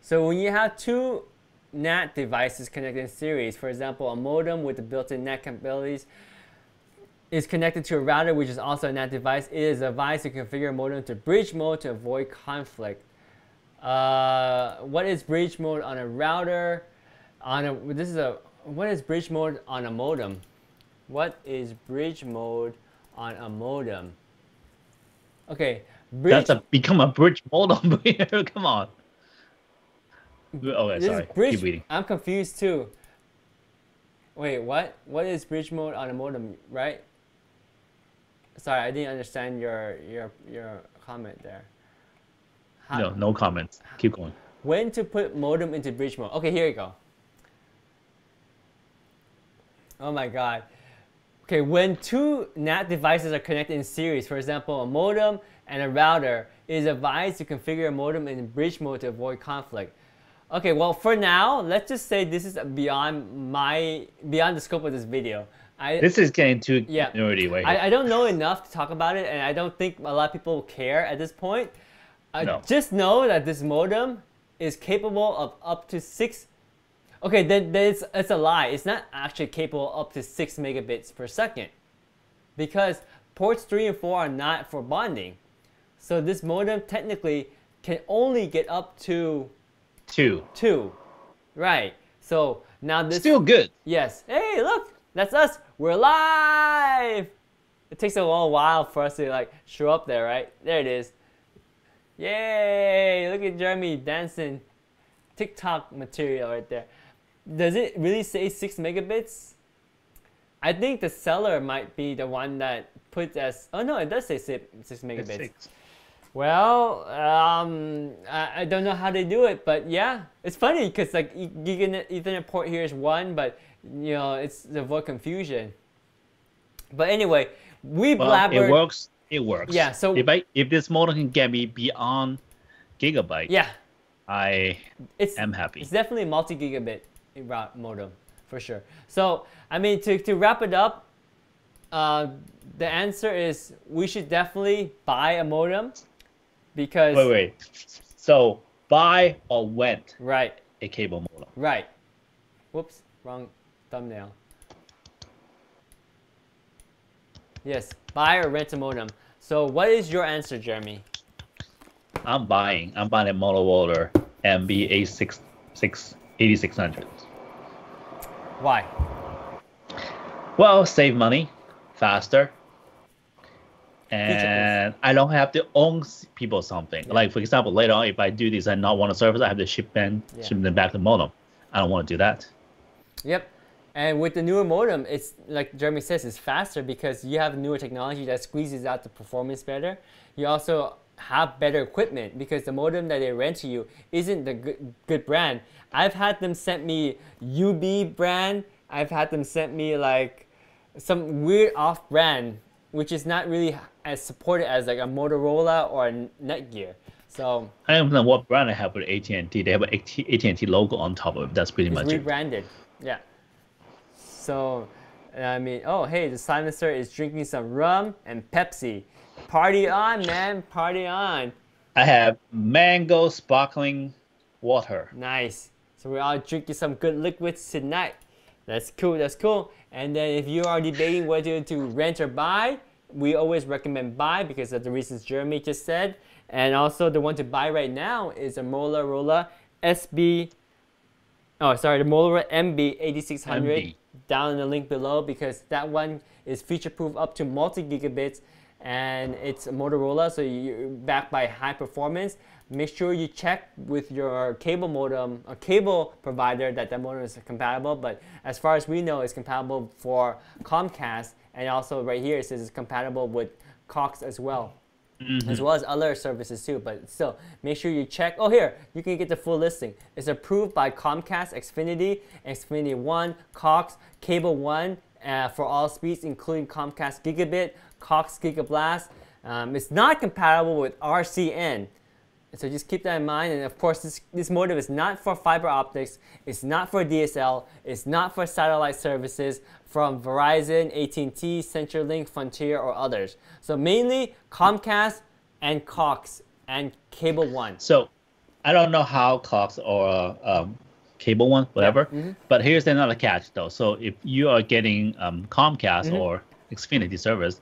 So when you have two N A T devices connected in series, for example, a modem with the built-in N A T capabilities is connected to a router, which is also a N A T device. It is advised to configure a modem to bridge mode to avoid conflict. Uh, what is bridge mode on a router? On a this is a what is bridge mode on a modem? What is bridge mode on a modem? Okay, bridge, that's a become a bridge modem. Come on. Oh, yeah, sorry. Bridge, Keep reading. I'm confused too. Wait, what? What is bridge mode on a modem? Right? Sorry, I didn't understand your your your comment there. How, no, no comments. Keep going. When to put modem into bridge mode? Okay, here you go. Oh my God, Okay, when two N A T devices are connected in series, for example, a modem and a router, it is advised to configure a modem in bridge mode to avoid conflict. Okay, well, for now, let's just say this is beyond my beyond the scope of this video. I, this is getting too yeah, nerdy right here. I, I don't know enough to talk about it, and I don't think a lot of people care at this point. Uh, no. Just know that this modem is capable of up to six. Okay, then, then it's, it's a lie. It's not actually capable of up to six megabits per second, because ports three and four are not for bonding. So this modem technically can only get up to two. Two, right? So now this still good. Yes. Hey, look, that's us. We're live. It takes a long while for us to like show up there, right? There it is. Yay! Look at Jeremy dancing, TikTok material right there. Does it really say six megabits? I think the seller might be the one that puts as. Oh no, it does say six, six megabits. Six. Well, um, I, I don't know how they do it, but yeah, it's funny because like you can Ethernet port here is one, but you know it's to avoid confusion. But anyway, we well, blabbered. It works. It works. Yeah. So if I, if this model can get me beyond gigabyte, yeah, I it's, am happy. It's definitely a multi-gigabit modem for sure. So I mean, to to wrap it up, uh, the answer is we should definitely buy a modem because wait, wait. So buy or rent right a cable modem right. Whoops, wrong thumbnail. Yes, buy or rent a modem. So what is your answer, Jeremy? I'm buying. I'm buying a Motorola M B eight six hundred. Why? Well, save money, faster, and I don't have to own people something. Yeah. Like for example, later on, if I do this and not want a service, I have to ship them, yeah. ship them back to the modem. I don't want to do that. Yep. And with the newer modem, it's like Jeremy says, it's faster because you have newer technology that squeezes out the performance better. You also have better equipment because the modem that they rent to you isn't the good, good brand. I've had them send me U B brand. I've had them send me like some weird off brand, which is not really as supported as like a Motorola or a Netgear. So I don't know what brand I have with A T and T. They have an A T and T logo on top of it. That's pretty much it. It's rebranded, yeah. So, I mean, oh, hey, the silencer is drinking some rum and Pepsi. Party on, man, party on. I have mango sparkling water. Nice. So we're all drinking some good liquids tonight. That's cool, that's cool. And then if you are debating whether to rent or buy, we always recommend buy because of the reasons Jeremy just said. And also the one to buy right now is a Motorola S B, oh, sorry, the Motorola M B eight six hundred. Down in the link below because that one is feature-proof up to multi-gigabits and it's Motorola, so you're backed by high performance. Make sure you check with your cable modem or cable provider that that modem is compatible, but as far as we know, it's compatible for Comcast, and also right here it says it's compatible with Cox as well. Mm-hmm. As well as other services too, but still make sure you check. Oh, here you can get the full listing. It's approved by Comcast, Xfinity, Xfinity One, Cox, Cable One uh, for all speeds, including Comcast Gigabit, Cox Gigablast. Um, it's not compatible with R C N, so just keep that in mind. And of course, this this modem is not for fiber optics. It's not for D S L. It's not for satellite services from Verizon, A T and T, CenturyLink, Frontier, or others. So mainly Comcast and Cox and Cable One. So I don't know how Cox or um, Cable One, whatever, yeah. mm-hmm. but here's another catch though. So if you are getting um, Comcast mm-hmm. or Xfinity service,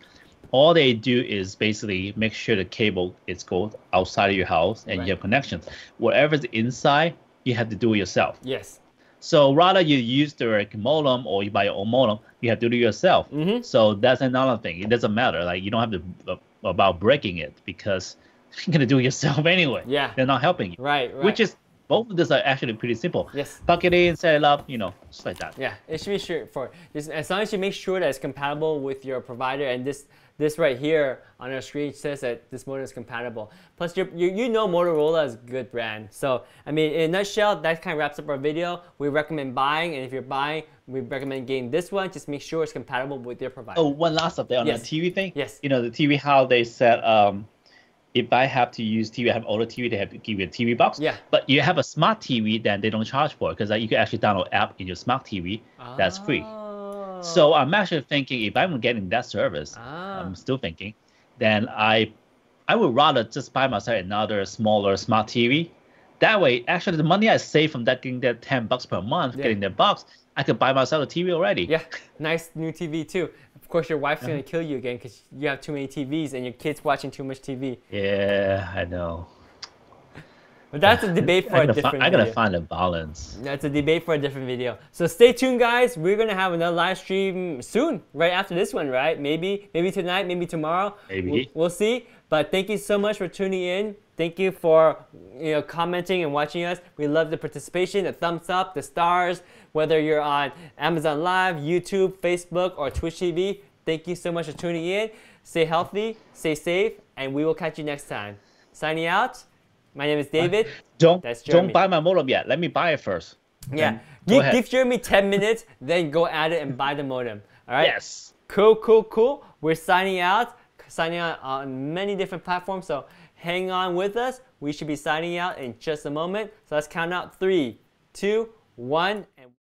all they do is basically make sure the cable is goes outside of your house and right. you have connections. Whatever's inside, you have to do it yourself. Yes. So rather you use the modem or you buy your own modem, you have to do it yourself. Mm-hmm. So that's another thing. It doesn't matter. Like you don't have to uh, about breaking it because you're gonna do it yourself anyway. Yeah. They're not helping you. Right. Right. Which is both of these are actually pretty simple. Yes. Plug it in, set it up. You know, just like that. Yeah. It should be straightforward. As long as you make sure that it's compatible with your provider and this this right here on our screen says that this modem is compatible. Plus, you're, you you know Motorola is a good brand. So, I mean, in a nutshell, that kind of wraps up our video. We recommend buying, and if you're buying, we recommend getting this one. Just make sure it's compatible with your provider. Oh, one last update on yes. the T V thing. Yes. You know, the T V, how they said, um, if I have to use T V, I have older T V, they have to give you a T V box. Yeah. But you have a smart T V, then they don't charge for it, because like, you can actually download app in your smart T V. Oh. That's free. So I'm actually thinking, if I'm getting that service, ah. I'm still thinking, then I I would rather just buy myself another smaller smart T V. That way, actually, the money I save from that, getting that ten bucks per month, yeah. getting that box, I could buy myself a T V already. Yeah, nice new T V too. Of course, your wife's going to kill you again because you have too many T Vs and your kid's watching too much T V. Yeah, I know. But that's a debate for a different video. I gotta find a balance. That's a debate for a different video. So stay tuned, guys. We're gonna have another live stream soon, right after this one, right? Maybe, maybe tonight, maybe tomorrow. Maybe. We'll, we'll see. But thank you so much for tuning in. Thank you for you know commenting and watching us. We love the participation, the thumbs up, the stars. Whether you're on Amazon Live, YouTube, Facebook, or Twitch T V, thank you so much for tuning in. Stay healthy, stay safe, and we will catch you next time. Signing out. My name is David. Uh, don't That's don't buy my modem yet. Let me buy it first. Yeah. Give, give Jeremy ten minutes, then go at it and buy the modem. All right? Yes. Cool, cool, cool. We're signing out. Signing out on many different platforms, so hang on with us. We should be signing out in just a moment. So let's count out three, two, one, and...